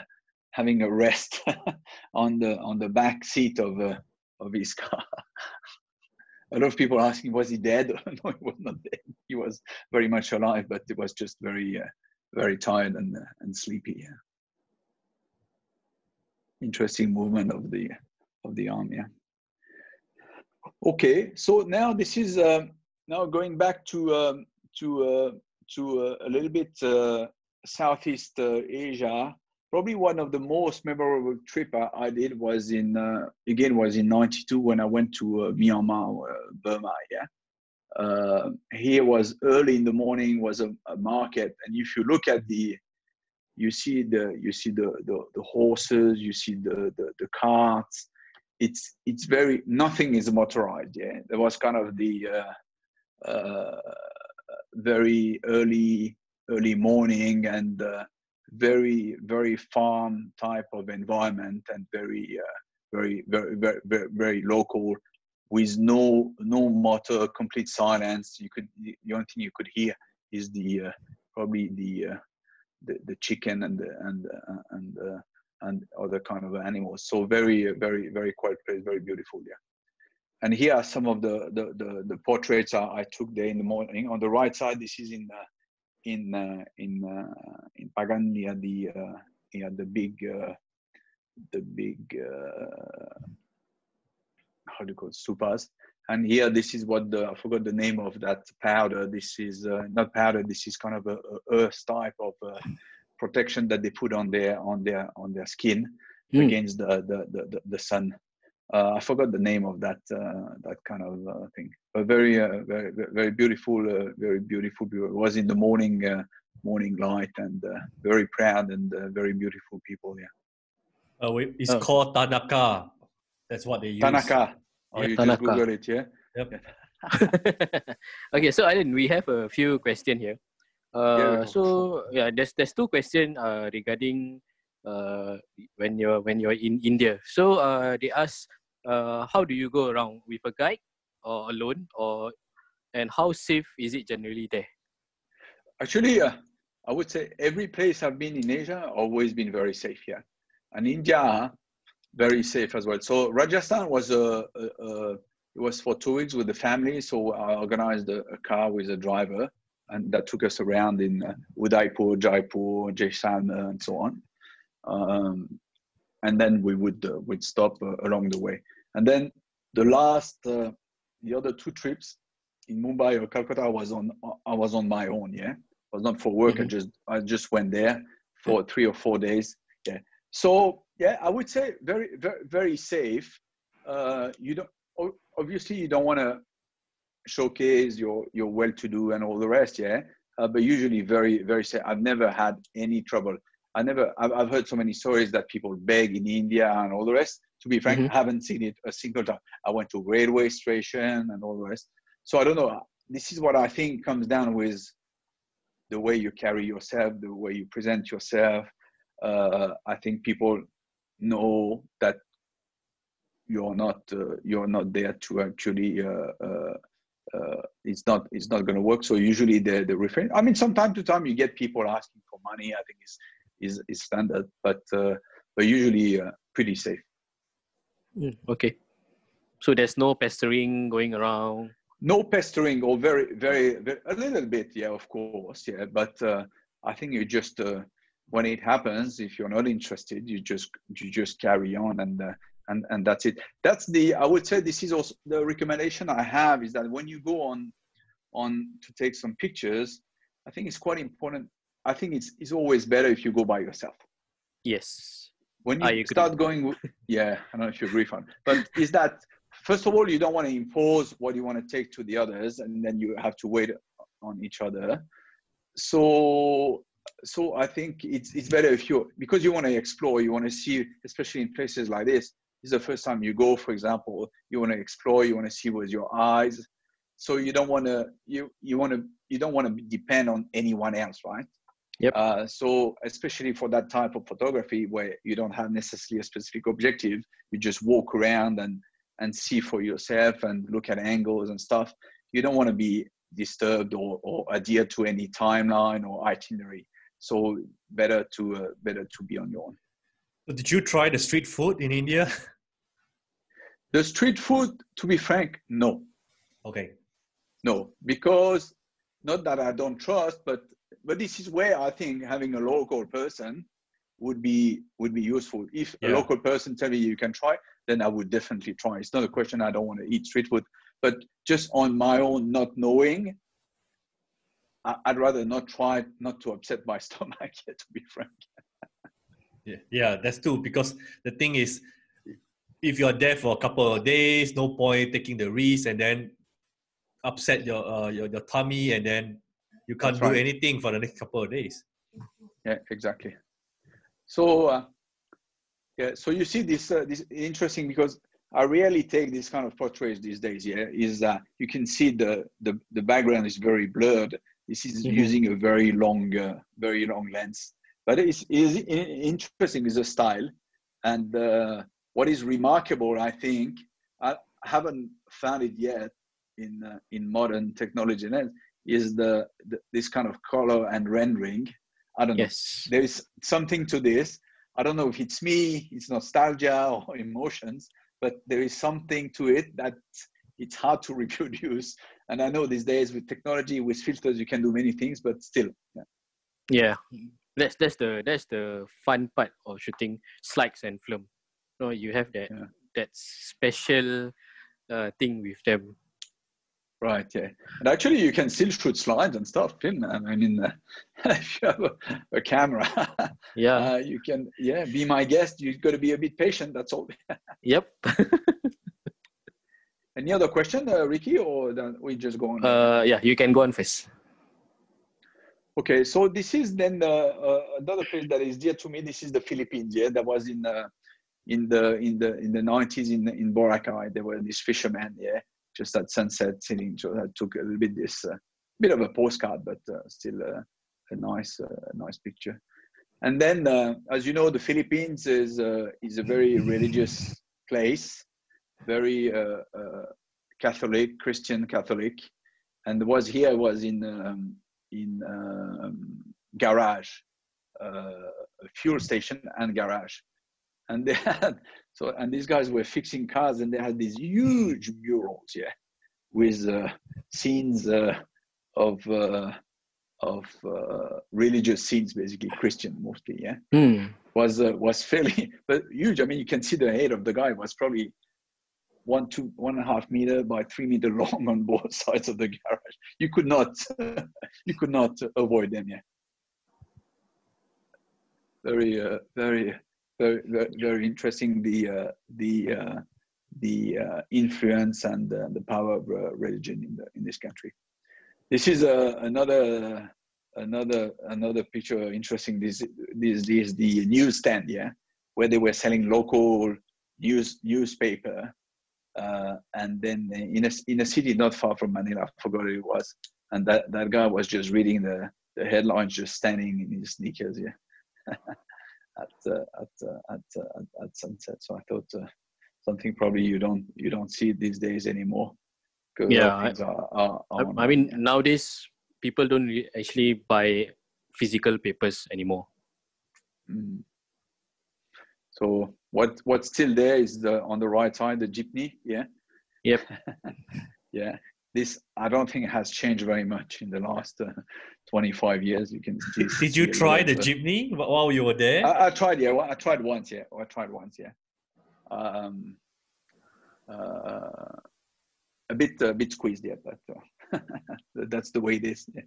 having a rest on the on the back seat of uh, of his car. A lot of people asking, was he dead? No, he was not dead. He was very much alive, but it was just very uh, very tired and uh, and sleepy. Interesting movement of the. Of the arm, yeah. Okay, so now this is uh, now going back to um, to uh, to uh, a little bit uh, Southeast uh, Asia. Probably one of the most memorable trip I, I did was in, uh, again, was in ninety-two when I went to uh, Myanmar, uh, Burma, yeah. Uh, here was early in the morning, was a, a market. And if you look at the, you see the, you see the, the, the horses, you see the, the, the carts. It's, it's very, nothing is motorized, yeah. There was kind of the uh, uh, very early, early morning and, uh, very very farm type of environment and very uh, very, very very very very local with no no motor, complete silence. You could, the only thing you could hear is the uh, probably the, uh, the the chicken and the, and uh, and uh, and other kind of animals. So very very very quiet place, very beautiful, yeah. And here are some of the the the, the portraits I, I took there in the morning. On the right side, this is in uh, in uh, in uh, in Pagan near the uh, near the big uh, the big uh, how do you call it, supas. And here this is what the, I forgot the name of that powder. This is uh, not powder. This is kind of a, a earth type of uh, protection that they put on their on their on their skin mm. against the the the, the, the sun. Uh, I forgot the name of that uh, that kind of uh, thing. But very, uh, very, very beautiful, uh, very beautiful. It was in the morning, uh, morning light, and uh, very proud and uh, very beautiful people. Yeah. Uh, it's oh. called Tanaka. That's what they use. Tanaka. Oh, yeah. You Tanaka. Just Google it, yeah. Yep. Yeah. Okay, so Alan, we have a few questions here. Uh, yeah, so sure. yeah, there's there's two questions uh, regarding uh, when you're when you're in India. So uh, they ask. Uh, how do you go around, with a guide or alone, or and how safe is it generally there? Actually, uh, I would say every place I've been in Asia always been very safe, yeah, and India very safe as well. So Rajasthan was a, a, a it was for two weeks with the family, so I organized a, a car with a driver, and that took us around in uh, Udaipur, Jaipur, Jaisalmer, and so on. Um, And then we would uh, would stop uh, along the way. And then the last, uh, the other two trips in Mumbai or Calcutta, I was on I was on my own. Yeah, I was not for work. Mm-hmm. I just I just went there for three or four days. Yeah. So yeah, I would say very very very safe. Uh, you don't obviously you don't want to showcase your your well-to-do and all the rest. Yeah, uh, but usually very very safe. I've never had any trouble. I never, I've heard so many stories that people beg in India and all the rest. To be frank, mm-hmm. I haven't seen it a single time. I went to railway station and all the rest. So I don't know. This is what I think comes down with the way you carry yourself, the way you present yourself. Uh, I think people know that you're not, uh, you're not there to actually, uh, uh, uh, it's not, it's not going to work. So usually they they refrain. I mean, from time to time you get people asking for money. I think it's, is is standard, but uh, but usually uh, pretty safe. Mm, okay, so there's no pestering going around. No pestering, or very, very, very a little bit, yeah, of course, yeah. But uh, I think you just uh, when it happens, if you're not interested, you just you just carry on, and uh, and and that's it. That's the I would say this is also the recommendation I have is that when you go on on to take some pictures, I think it's quite important. I think it's it's always better if you go by yourself. Yes. When you I start agree. going, yeah, I don't know if you agree, Fran, but is that first of all you don't want to impose what you want to take to the others, and then you have to wait on each other. So so I think it's it's better if you because you want to explore, you want to see, especially in places like this. This is the first time you go, for example. You want to explore, you want to see with your eyes. So you don't want to you you want to you don't want to depend on anyone else, right? Yep. Uh, so especially for that type of photography where you don't have necessarily a specific objective, you just walk around and, and see for yourself and look at angles and stuff. You don't want to be disturbed or, or adhere to any timeline or itinerary. So better to uh, better to be on your own. But did you try the street food in India? The street food, to be frank, no. Okay. No, because not that I don't trust, but But this is where I think having a local person would be would be useful. If yeah. a local person tell me you can try, then I would definitely try. It's not a question I don't want to eat street food, but just on my own, not knowing, I'd rather not try not to upset my stomach, to be frank. yeah, yeah, that's true. Because the thing is, if you're there for a couple of days, no point taking the risk and then upset your uh, your, your tummy, and then you can't that's do right. anything for the next couple of days. Yeah, exactly. So, uh, yeah, so you see this uh, this interesting, because I rarely take this kind of portraits these days. Yeah, is that uh, you can see the, the the background is very blurred. This is mm-hmm. using a very long, uh, very long lens, but it's, it's interesting as a style. And uh, what is remarkable, I think, I haven't found it yet in uh, in modern technology, is the, the this kind of color and rendering. I don't yes. know. There is something to this. I don't know if it's me, it's nostalgia or emotions, but there is something to it that it's hard to reproduce. And I know these days with technology, with filters, you can do many things, but still. Yeah, yeah. That's, that's, the, that's the fun part of shooting slides and film. No, you have that, yeah. that special uh, thing with them. Right, yeah. And actually, you can still shoot slides and stuff, film. I mean, uh, if you have a, a camera, yeah, uh, you can, yeah, be my guest. You've got to be a bit patient, that's all. Yep. Any other question, uh, Ricky, or we just go on? Uh, yeah, you can go on first. Okay, so this is then uh, uh, another place that is dear to me. This is the Philippines. Yeah, that was in uh, in the in the in the nineties in in Boracay. There were these fishermen. Yeah, just at sunset sitting. So I took a little bit this uh, bit of a postcard, but uh, still uh, a nice uh, nice picture. And then, uh, as you know, the Philippines is uh, is a very religious place. Very uh, uh, Catholic, Christian Catholic, and was here was in um, in um, garage, uh, fuel station and garage, and they had so and these guys were fixing cars, and they had these huge murals, yeah, with uh, scenes uh, of uh, of uh, religious scenes, basically Christian mostly, yeah, mm. was uh, was fairly but huge. I mean, you can see the head of the guy was probably. One, two, one and a half meter by three meter long on both sides of the garage. You could not, you could not avoid them. Yeah. Very, uh, very, very, very interesting. The uh, the uh, the uh, influence and uh, the power of uh, religion in the, in this country. This is uh, another another another picture. Interesting. This this is the newsstand. Yeah, where they were selling local news newspaper. Uh, and then in a, in a city not far from Manila, I forgot who it was, and that, that guy was just reading the, the headlines, just standing in his sneakers, yeah, at, uh, at, uh, at, uh, at sunset. So I thought uh, something probably you don't you don't see these days anymore. Yeah, I, are, are, are I mean yeah. nowadays people don't actually buy physical papers anymore. Mm. So what what's still there is the on the right side the jeepney, yeah. Yep. yeah. This I don't think has changed very much in the last uh, twenty-five years. You can. Still Did you try the jeepney while you were there? I, I tried, yeah. I tried once, yeah. I tried once, yeah. Um, uh, a bit a bit squeezed, yeah, but uh, that's the way it is. Yeah.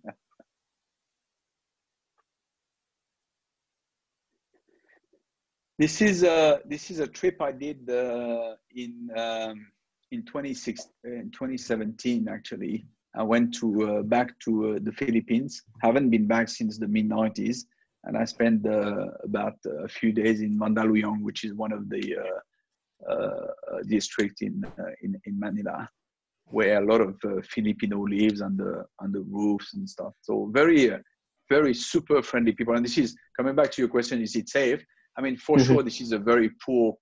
This is a this is a trip I did uh, in um, in twenty seventeen. Actually, I went to uh, back to uh, the Philippines. Haven't been back since the mid nineties, and I spent uh, about a few days in Mandaluyong, which is one of the uh, uh, districts in, uh, in in Manila, where a lot of uh, Filipino lives on the on the roofs and stuff. So very uh, very super friendly people. And this is coming back to your question: is it safe? I mean, for mm-hmm. sure, this is a very poor,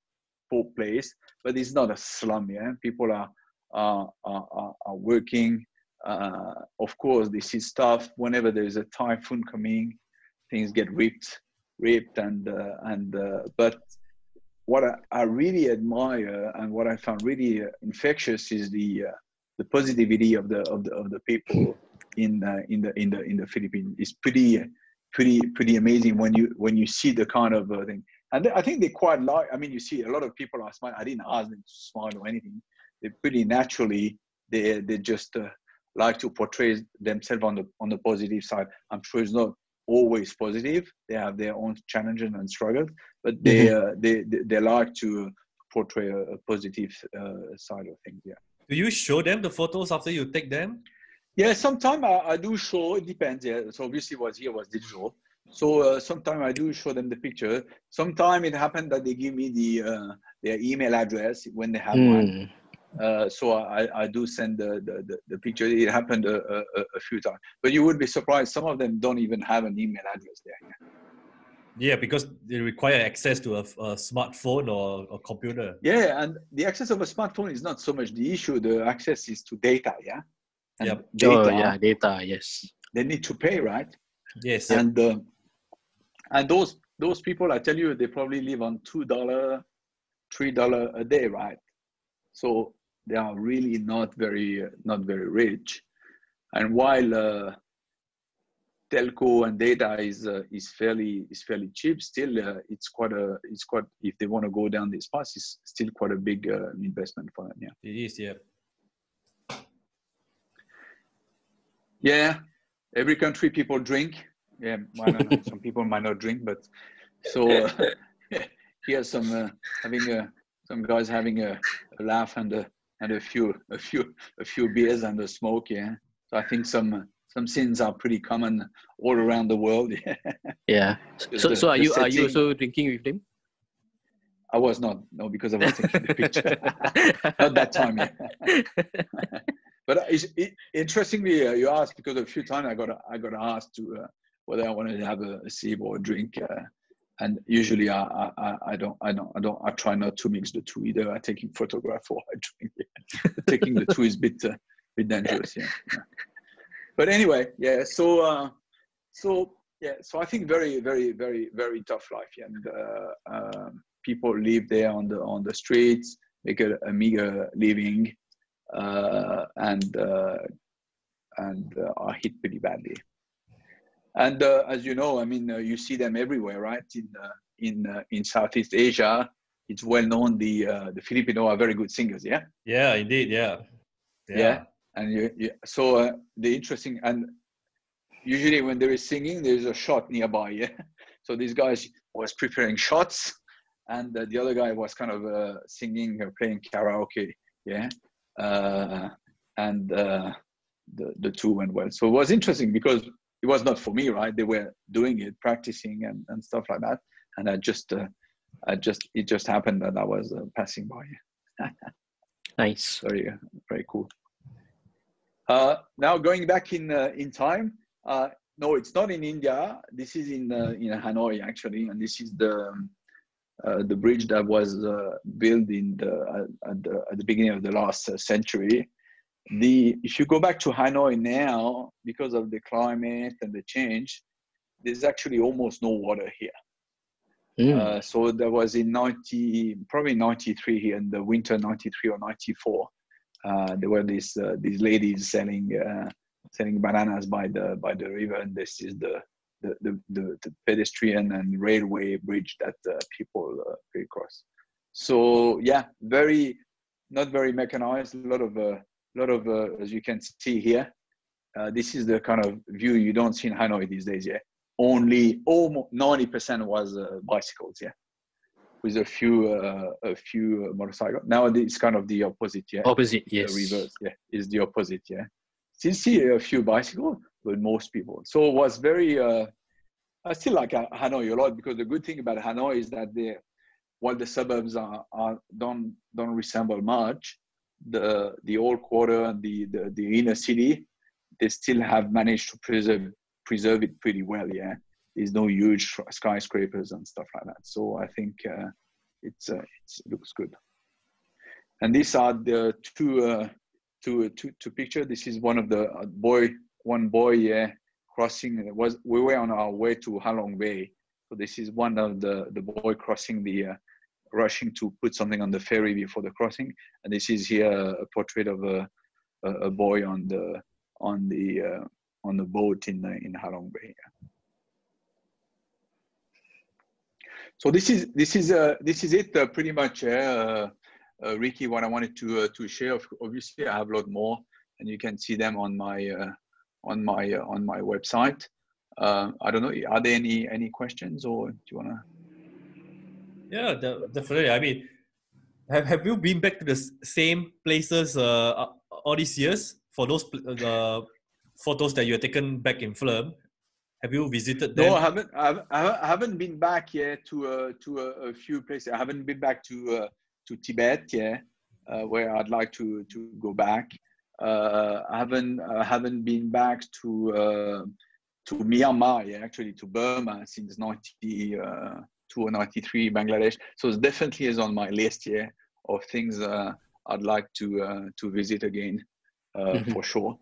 poor place, but it's not a slum. Yeah, people are are are, are working. Uh, of course, this is tough. Whenever there is a typhoon coming, things get ripped, ripped, and uh, and. Uh, but what I, I really admire and what I found really uh, infectious is the uh, the positivity of the of the of the people in uh, in the in the in the Philippines. It's pretty. Uh, pretty pretty amazing when you when you see the kind of uh, thing. And I think they quite like, I mean, you see a lot of people are smiling. I didn't ask them to smile or anything. They pretty naturally, they, they just uh, like to portray themselves on the on the positive side. I'm sure it's not always positive. They have their own challenges and struggles, but they mm-hmm. uh, they, they they like to portray a, a positive uh, side of things. Yeah. Do you show them the photos after you take them? Yeah, sometimes I, I do show. It depends. Yeah. So obviously, what here was digital. So uh, sometimes I do show them the picture. Sometimes it happened that they give me the uh, their email address when they have mm. one. Uh, so I, I do send the, the, the, the picture. It happened a, a, a few times. But you would be surprised. Some of them don't even have an email address there. Yeah, because they require access to a, a smartphone or a computer. Yeah, and the access of a smartphone is not so much the issue. The access is to data, yeah? And yep. data, oh, yeah, data, yes. They need to pay, right? Yes. And uh, and those those people, I tell you, they probably live on two dollars, three dollars a day, right? So they are really not very, not very rich. And while uh, telco and data is uh, is fairly is fairly cheap, still uh, it's quite a it's quite if they want to go down this path, it's still quite a big uh, investment for them. Yeah, it is. Yeah. Yeah. Every country people drink. Yeah, I don't know. Some people might not drink, but so uh, here's some uh, having a. Some guys having a, a laugh and a and a few a few a few beers and a smoke, yeah. So I think some some sins are pretty common all around the world. Yeah. yeah. So the, so are you setting. Are you also drinking with them? I was not, no, because I was taking the picture. Not that time. Yeah. But it's, it, interestingly, uh, you asked because a few times I got I got asked to uh, whether I wanted to have a, a sip or a drink. Uh, And usually, I, I I don't I don't I don't I try not to mix the two either. I taking photograph or I drink. Taking the two is a bit uh, bit dangerous. Yeah. yeah. But anyway, yeah. So uh, so yeah. So I think very very very very tough life. Yeah. And uh, uh, people live there on the on the streets, make a, a meager living, uh, and uh, and uh, are hit pretty badly. And uh, as you know, I mean, uh, you see them everywhere, right? In uh, in uh, in Southeast Asia, it's well known the uh, the Filipino are very good singers, yeah. Yeah, indeed, yeah, yeah. yeah. And you, you, so uh, the interesting and usually when there is singing, there is a shot nearby, yeah. So this guy was preparing shots, and uh, the other guy was kind of uh, singing, uh, playing karaoke, yeah. Uh, and uh, the the two went well. So it was interesting because. It was not for me, right? They were doing it, practicing and, and stuff like that. And I just, uh, I just, it just happened that I was uh, passing by. Nice. Very, very cool. Uh, now going back in uh, in time. Uh, no, it's not in India. This is in uh, in Hanoi actually, and this is the um, uh, the bridge that was uh, built in the at, at the at the beginning of the last uh, century. The, if you go back to Hanoi now, because of the climate and the change, there's actually almost no water here. Mm. Uh, so there was in ninety, probably ninety-three here in the winter, ninety-three or ninety-four. Uh, there were these uh, these ladies selling uh, selling bananas by the by the river, and this is the the the, the, the pedestrian and railway bridge that uh, people uh, cross. So yeah, very not very mechanized. A lot of uh, A lot of, uh, as you can see here, uh, this is the kind of view you don't see in Hanoi these days, yeah? Only almost ninety percent was uh, bicycles, yeah? With a few uh, a few uh, motorcycles. Now it's kind of the opposite, yeah? Opposite, yes. The reverse, yeah, is the opposite, yeah? Still see a few bicycles, but most people. So it was very, uh, I still like Hanoi a lot because the good thing about Hanoi is that they, while the suburbs are, are don't don't resemble much, the the old quarter and the, the the inner city, they still have managed to preserve preserve it pretty well. Yeah, there's no huge skyscrapers and stuff like that. So I think uh, it's, uh, it's it looks good. And these are the two uh, two, two two picture. This is one of the uh, boy one boy yeah crossing. It was we were on our way to Halong Bay. So this is one of the the boy crossing the. Uh, rushing to put something on the ferry before the crossing, and this is here a portrait of a, a boy on the on the uh, on the boat in in Halong Bay. So this is this is uh, this is it uh, pretty much, uh, uh, Ricky. What I wanted to uh, to share. Obviously, I have a lot more. and you can see them on my uh, on my uh, on my website. Uh, I don't know. Are there any any questions, or do you wanna? Yeah, definitely. I mean, have have you been back to the same places uh, all these years for those uh, photos that you have taken back in Flem? Have you visited them? No, I haven't. I haven't been back yet to uh, to a, a few places. I haven't been back to uh, to Tibet yet, uh, where I'd like to to go back. Uh, I haven't I haven't been back to uh, to Myanmar yet, actually to Burma since ninety-two or ninety-three, Bangladesh. So it definitely is on my list here of things uh, I'd like to uh, to visit again, uh, mm-hmm. for sure.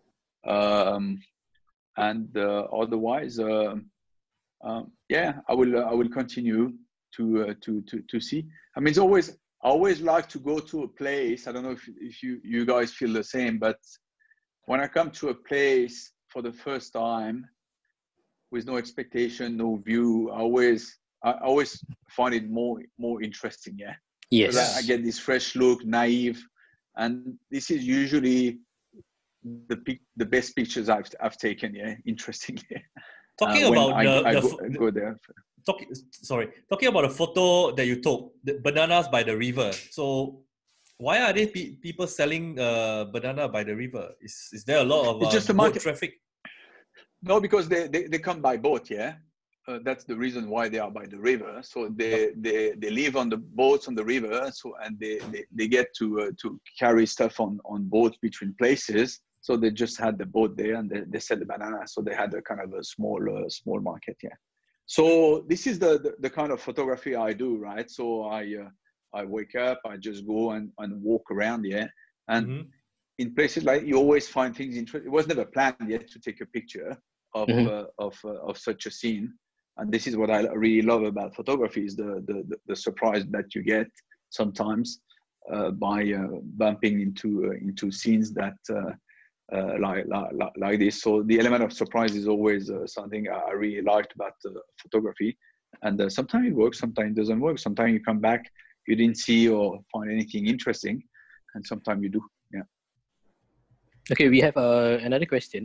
Um, and uh, otherwise uh, uh, yeah, I will uh, I will continue to, uh, to to to see. I mean, it's always I always like to go to a place. I don't know if, if you you guys feel the same, but when I come to a place for the first time with no expectation, no view, I always I always find it more more interesting. Yeah, yes, I, I get this fresh look, naive, and this is usually the pic, the best pictures I've I've taken, yeah, interesting. Yeah. Talking uh, about I, the, I the go, I go there. Talk, sorry, talking about a photo that you took, the bananas by the river. So, why are there pe people selling uh, banana by the river? Is is there a lot of uh, it's just a market traffic? No, because they, they they come by boat. Yeah, uh, that's the reason why they are by the river. So they they they live on the boats on the river. So and they they, they get to uh, to carry stuff on on boats between places. So they just had the boat there and they, they sell the banana. So they had a kind of a small, uh, small market, yeah. So this is the, the, the kind of photography I do, right? So I, uh, I wake up, I just go and, and walk around, yeah. And mm-hmm. in places like, you always find things interesting. It was never planned yet to take a picture of, mm-hmm. uh, of, uh, of such a scene. And this is what I really love about photography is the, the, the, the surprise that you get sometimes uh, by uh, bumping into, uh, into scenes that, uh, Uh, like, like, like this. So the element of surprise is always uh, something I really liked about uh, photography. And uh, sometimes it works, sometimes it doesn't work. Sometimes you come back, you didn't see or find anything interesting. And sometimes you do, yeah. Okay, we have uh, another question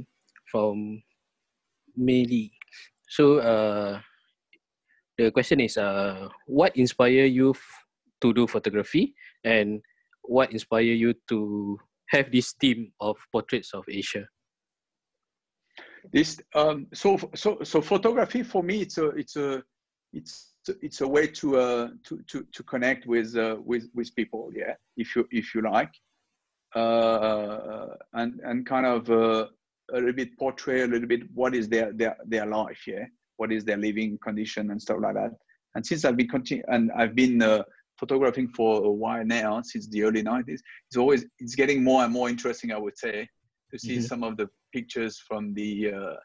from Mei Li. So uh, the question is, uh, what inspired you to do photography? And what inspired you to have this theme of portraits of Asia? This um, so so so photography for me, it's a it's a it's it's a way to uh, to to to connect with uh, with with people, yeah, if you if you like, uh, and and kind of uh, a little bit portray a little bit what is their their their life, yeah, what is their living condition and stuff like that. And since I've been continu and I've been uh, photographing for a while now, since the early nineties, it's always it's getting more and more interesting, I would say, to see mm-hmm. some of the pictures from the uh,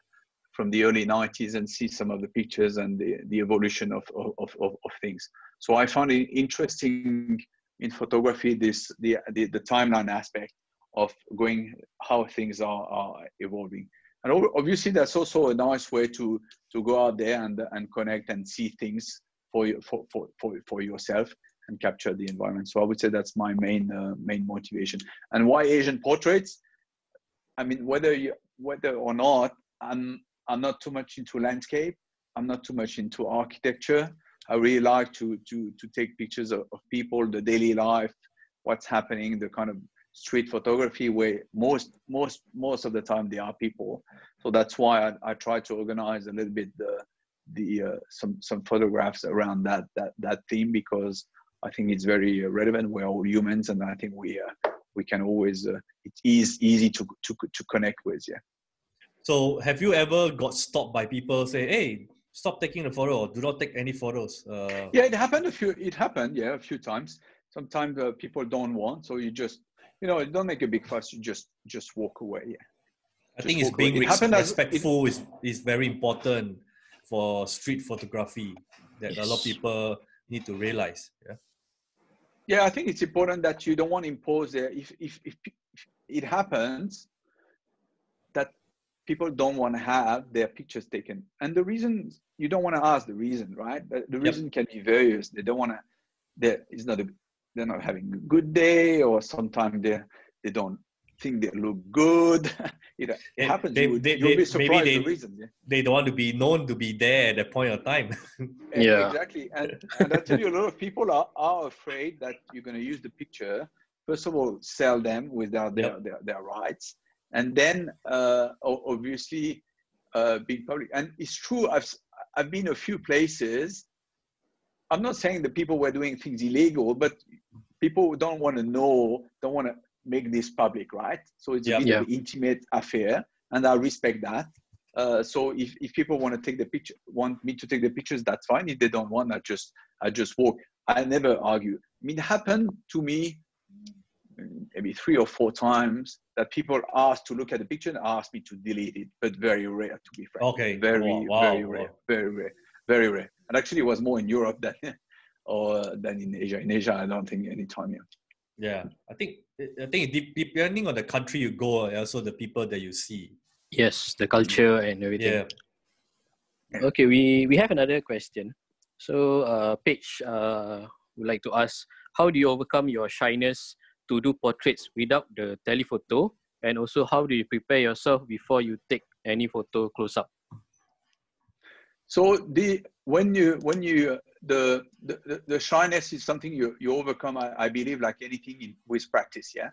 from the early nineties and see some of the pictures and the, the evolution of of, of of things. So I found it interesting in photography this the the, the timeline aspect of going how things are, are evolving. And obviously that's also a nice way to to go out there and and connect and see things for for for for, for yourself and capture the environment. So I would say that's my main uh, main motivation. And why Asian portraits? I mean, whether you whether or not, I'm I'm not too much into landscape. I'm not too much into architecture. I really like to to to take pictures of, of people, the daily life, what's happening, the kind of street photography where most most most of the time they are people. So that's why I, I try to organize a little bit the the uh, some some photographs around that that that theme, because I think it's very relevant. We're all humans, and I think we uh, we can always. Uh, it is easy to to to connect with, yeah. So, have you ever got stopped by people say, "Hey, stop taking the photo, or do not take any photos"? Uh... Yeah, it happened a few. It happened, yeah, a few times. Sometimes uh, people don't want, so you just, you know, don't make a big fuss. You just just walk away. Yeah. I just think it's being it respectful as, it, is is very important for street photography. That yes. a lot of people need to realize. Yeah. Yeah, I think it's important that you don't want to impose there. If, if, if it happens that people don't want to have their pictures taken, and the reason, you don't want to ask the reason, right? The reason yep. can be various. They don't want to, they're, it's not a, they're not having a good day, or sometimes they they don't think they look good. You know, it happens. They, you, they, you'll they, be surprised they, the reason. Yeah. They don't want to be known to be there at that point of time. Yeah, exactly. And, and I tell you, a lot of people are, are afraid that you're going to use the picture. First of all, sell them without their, yep. their, their rights. And then uh, obviously uh, being public. And it's true, I've, I've been a few places. I'm not saying that people were doing things illegal, but people don't want to know, don't want to make this public, right? So it's yep. a bit yep. of an intimate affair, and I respect that. Uh, so if, if people want to take the picture, want me to take the pictures, that's fine. If they don't want, I just, I just walk. I never argue. I mean, it happened to me maybe three or four times that people asked to look at the picture and asked me to delete it, but very rare, to be frank. Okay. Very, wow, wow, very rare, wow. very rare, very rare. And actually it was more in Europe than, or than in Asia. In Asia, I don't think any time yet. Yeah. I think, I think depending on the country you go, also the people that you see. Yes. The culture and everything. Yeah. Okay. We, we have another question. So uh, Paige uh, would like to ask, how do you overcome your shyness to do portraits without the telephoto, and also how do you prepare yourself before you take any photo close up? So the when you when you the the, the shyness is something you, you overcome, I, I believe, like anything in, with practice, yeah.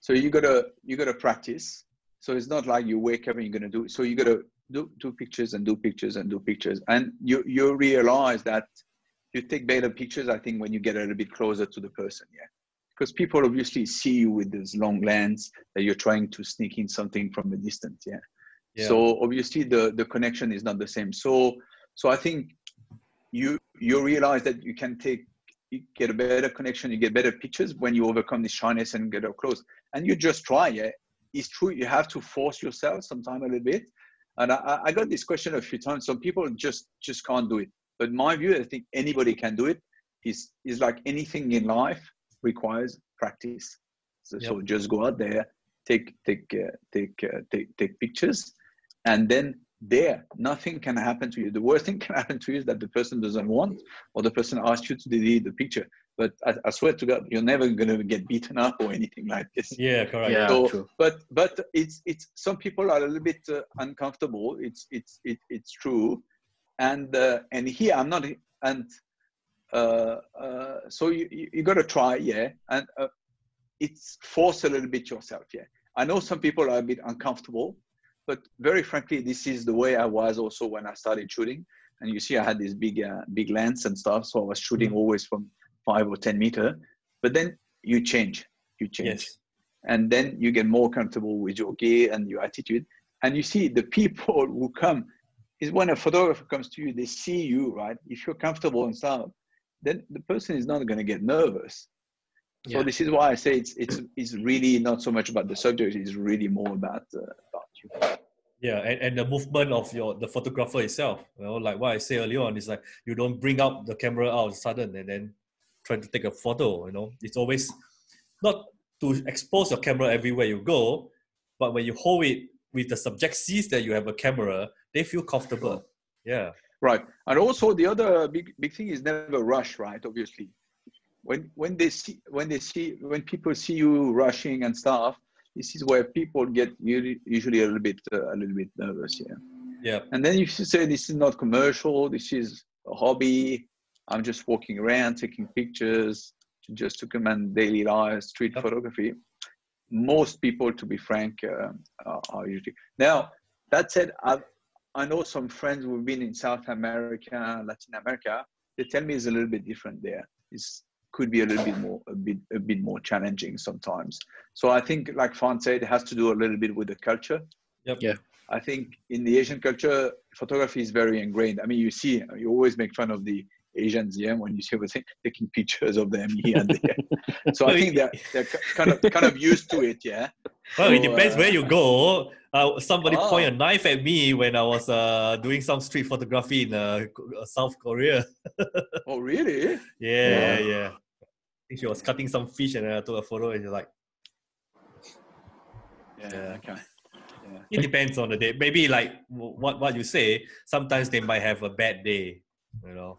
So you gotta you gotta practice. So it's not like you wake up and you're gonna do. So you gotta do do pictures and do pictures and do pictures, and you you realize that you take better pictures, I think, when you get a little bit closer to the person, yeah. Because people obviously see you with this long lens that you're trying to sneak in something from a distance, yeah? Yeah. So obviously the, the connection is not the same. So so I think you you realize that you can take you get a better connection, you get better pictures when you overcome this shyness and get up close. And you just try, yeah. It's true, you have to force yourself sometime a little bit. And I, I got this question a few times. Some people just just can't do it. But my view, I think anybody can do it. Is is like anything in life. Requires practice, so, yep. so just go out there, take take uh, take uh, take take pictures, and then there nothing can happen to you. The worst thing can happen to you is that the person doesn't want, or the person asks you to delete the picture. But I, I swear to God, you're never going to get beaten up or anything like this. Yeah, correct. Yeah, so, true. But but it's it's some people are a little bit uh, uncomfortable. It's it's it, it's true, and uh, and here I'm not and. Uh, uh, so you, you, you got to try, yeah. And uh, it's force a little bit yourself, yeah. I know some people are a bit uncomfortable, but very frankly, this is the way I was also when I started shooting. And you see, I had this big, uh, big lens and stuff. So I was shooting always from five or ten meter, but then you change, you change. Yes. And then you get more comfortable with your gear and your attitude. And you see the people who come is when a photographer comes to you, they see you, right? If you're comfortable and stuff, then the person is not going to get nervous. So yeah. This is why I say it's, it's, it's really not so much about the subject. It's really more about, uh, about you. Yeah. And, and the movement of your, the photographer itself, you know, like what I said earlier on, is like, you don't bring out the camera out of a sudden and then try to take a photo, you know, it's always not to expose your camera everywhere you go, but when you hold it with the subject sees that you have a camera, they feel comfortable. Yeah. Right. And also the other big, big thing is never rush, right? Obviously when, when they see, when they see, when people see you rushing and stuff, this is where people get usually a little bit, uh, a little bit nervous. Yeah. Yeah. And then if you say, this is not commercial, this is a hobby. I'm just walking around, taking pictures to just to command daily life, street yep. photography. Most people, to be frank, uh, are, are usually. Now that said, I've, I know some friends who've been in South America, Latin America. They tell me it's a little bit different there. It could be a little bit more, a bit, a bit more challenging sometimes. So I think, like Fan said, it has to do a little bit with the culture. Yep. Yeah. I think in the Asian culture, photography is very ingrained. I mean, you see, you always make fun of the Asians, yeah, when you see everything, taking pictures of them here and there. So I think they're, they're kind of kind of used to it, yeah. Well, so, it depends uh, where you go. Uh, somebody oh. pointed a knife at me when I was uh, doing some street photography in uh, South Korea. Oh, really? Yeah, yeah, yeah. I think she was cutting some fish and I took a photo and she's like... Yeah, yeah. Okay. Yeah. It depends on the day. Maybe like what, what you say, sometimes they might have a bad day, you know.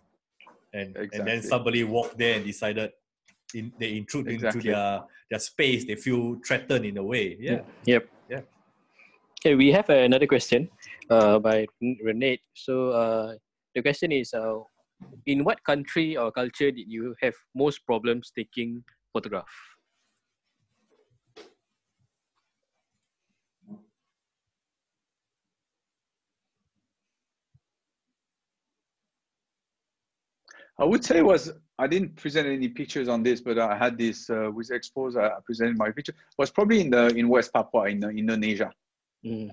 And, exactly. and then somebody walked there and decided in, they intrude exactly. into their, their space. They feel threatened in a way. Yeah. Yep. Yeah. Okay, we have another question uh, by Renate. So uh, the question is, uh, in what country or culture did you have most problems taking photograph? I would say was, I didn't present any pictures on this, but I had this uh, with Expose, I presented my picture. It was probably in, the, in West Papua, in uh, Indonesia. Mm.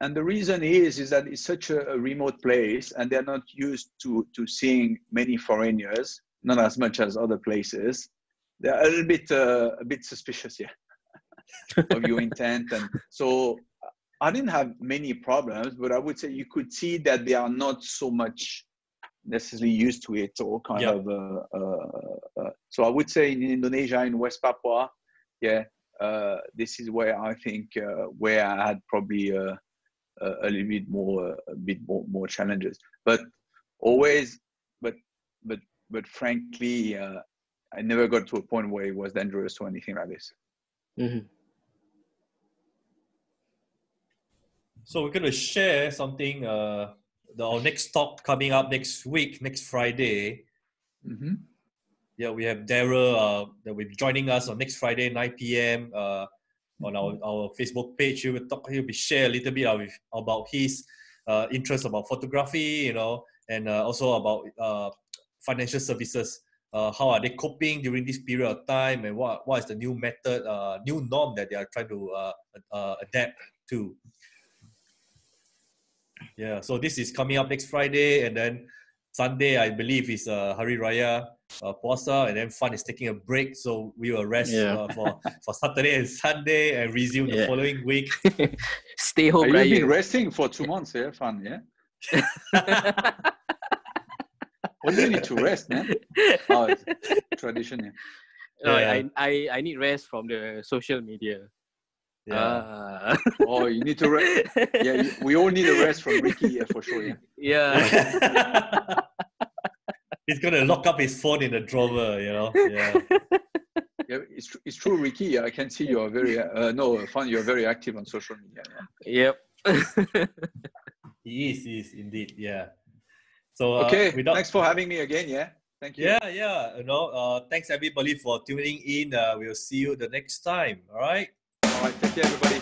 And the reason is, is that it's such a, a remote place and they're not used to, to seeing many foreigners, not as much as other places. They're a little bit, uh, a bit suspicious, yeah, of your intent. And so I didn't have many problems, but I would say you could see that they are not so much necessarily used to it or kind yeah. of uh, uh, uh, so I would say in Indonesia, in West Papua, yeah, uh, this is where I think uh, where I had probably uh, uh, a little bit more uh, a bit more, more challenges, but always but but but frankly uh, I never got to a point where it was dangerous or anything like this. Mm-hmm. So we're going to share something uh The, our next talk coming up next week, next Friday. Mm-hmm. Yeah, we have Daryl uh, that will be joining us on next Friday, nine p m Uh, on our, our Facebook page, he will talk. He will be share a little bit of, about his uh, interest about photography, you know, and uh, also about uh, financial services. Uh, how are they coping during this period of time, and what what is the new method, uh, new norm that they are trying to uh, uh, adapt to. Yeah, so this is coming up next Friday, and then Sunday, I believe, is uh, Hari Raya uh, Puasa, and then Fun is taking a break, so we will rest yeah. uh, for, for Saturday and Sunday and resume yeah. the following week. Stay home, Raya. You've been resting for two months, yeah, Fun, yeah? What do you need to rest, man? Oh, it's tradition, yeah. No, yeah. I, I, I need rest from the social media. Yeah. Uh. Oh, you need to rest. Yeah, you, we all need a rest from Ricky, yeah, for sure. Yeah. yeah. He's gonna lock up his phone in the drawer, you know. Yeah. Yeah, it's tr it's true, Ricky. I can see you are very uh, no fun. You are very active on social media. Yeah. Yep. He is, he is indeed. Yeah. So uh, okay. Without... Thanks for having me again. Yeah. Thank you. Yeah, yeah. You know, uh, thanks everybody for tuning in. Uh, we'll see you the next time. All right. All right, take care, everybody.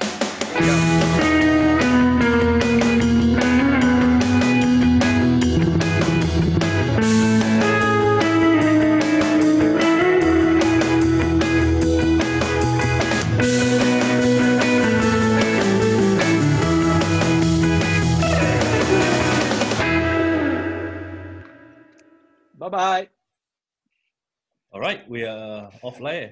Bye-bye. All right, we are offline.